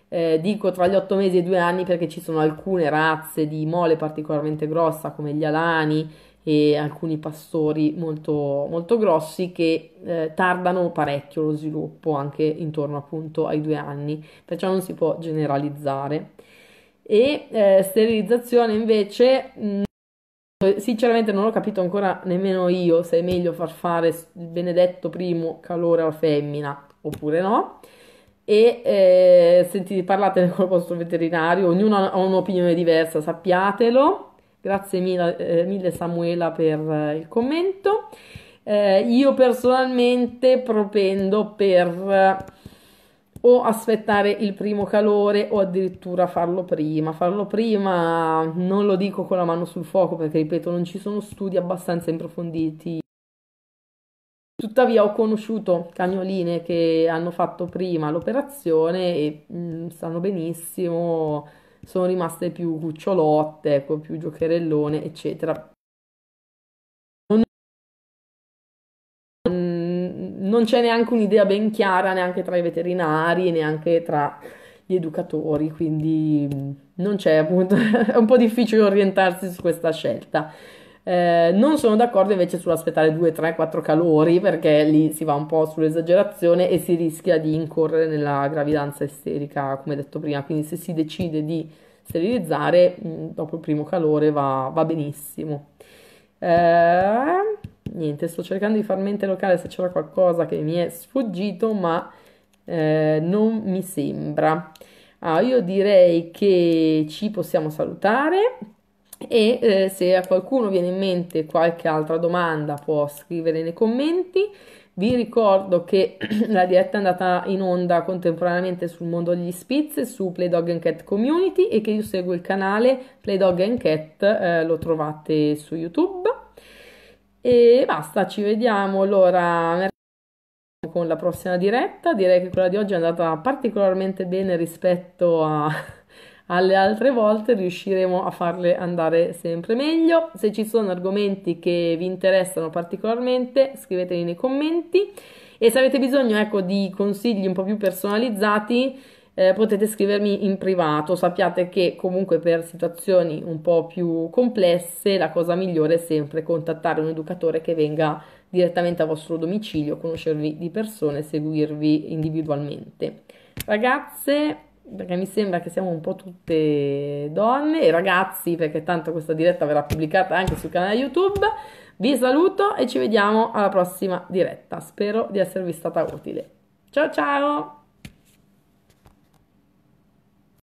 Dico tra gli 8 mesi e i 2 anni perché ci sono alcune razze di mole particolarmente grossa come gli alani e alcuni pastori molto, molto grossi che tardano parecchio lo sviluppo, anche intorno appunto ai 2 anni, perciò non si può generalizzare. E sterilizzazione invece sinceramente non ho capito ancora nemmeno io se è meglio far fare il benedetto primo calore alla femmina oppure no, e sentite, parlatene con il vostro veterinario, ognuno ha un'opinione diversa, sappiatelo. Grazie mille Samuela per il commento. Io personalmente propendo per o aspettare il primo calore o addirittura farlo prima. Farlo prima non lo dico con la mano sul fuoco perché, ripeto, non ci sono studi abbastanza approfonditi Tuttavia ho conosciuto cagnoline che hanno fatto prima l'operazione e stanno benissimo, sono rimaste più cucciolotte, ecco, più giocherellone, eccetera. Non c'è neanche un'idea ben chiara, neanche tra i veterinari, neanche tra gli educatori, quindi non c'è, appunto, è un po' difficile orientarsi su questa scelta. Non sono d'accordo invece sull'aspettare 2, 3, 4 calori, perché lì si va un po' sull'esagerazione e si rischia di incorrere nella gravidanza isterica, come detto prima. Quindi se si decide di sterilizzare, dopo il primo calore va benissimo. Niente, sto cercando di far mente locale se c'era qualcosa che mi è sfuggito, ma non mi sembra. Io direi che ci possiamo salutare e se a qualcuno viene in mente qualche altra domanda può scrivere nei commenti. Vi ricordo che la diretta è andata in onda contemporaneamente sul Mondo degli Spitz, su Play Dog and Cat Community, e che io seguo il canale PlayDog&Cat, lo trovate su YouTube. E basta, ci vediamo allora con la prossima diretta. Direi che quella di oggi è andata particolarmente bene rispetto alle altre volte, riusciremo a farle andare sempre meglio. Se ci sono argomenti che vi interessano particolarmente, scriveteli nei commenti, e se avete bisogno, ecco, di consigli un po' più personalizzati, potete scrivermi in privato. Sappiate che comunque per situazioni un po' più complesse la cosa migliore è sempre contattare un educatore che venga direttamente a vostro domicilio, conoscervi di persona e seguirvi individualmente. Ragazze, perché mi sembra che siamo un po' tutte donne, e ragazzi, perché tanto questa diretta verrà pubblicata anche sul canale YouTube, vi saluto e ci vediamo alla prossima diretta. Spero di esservi stata utile. Ciao ciao!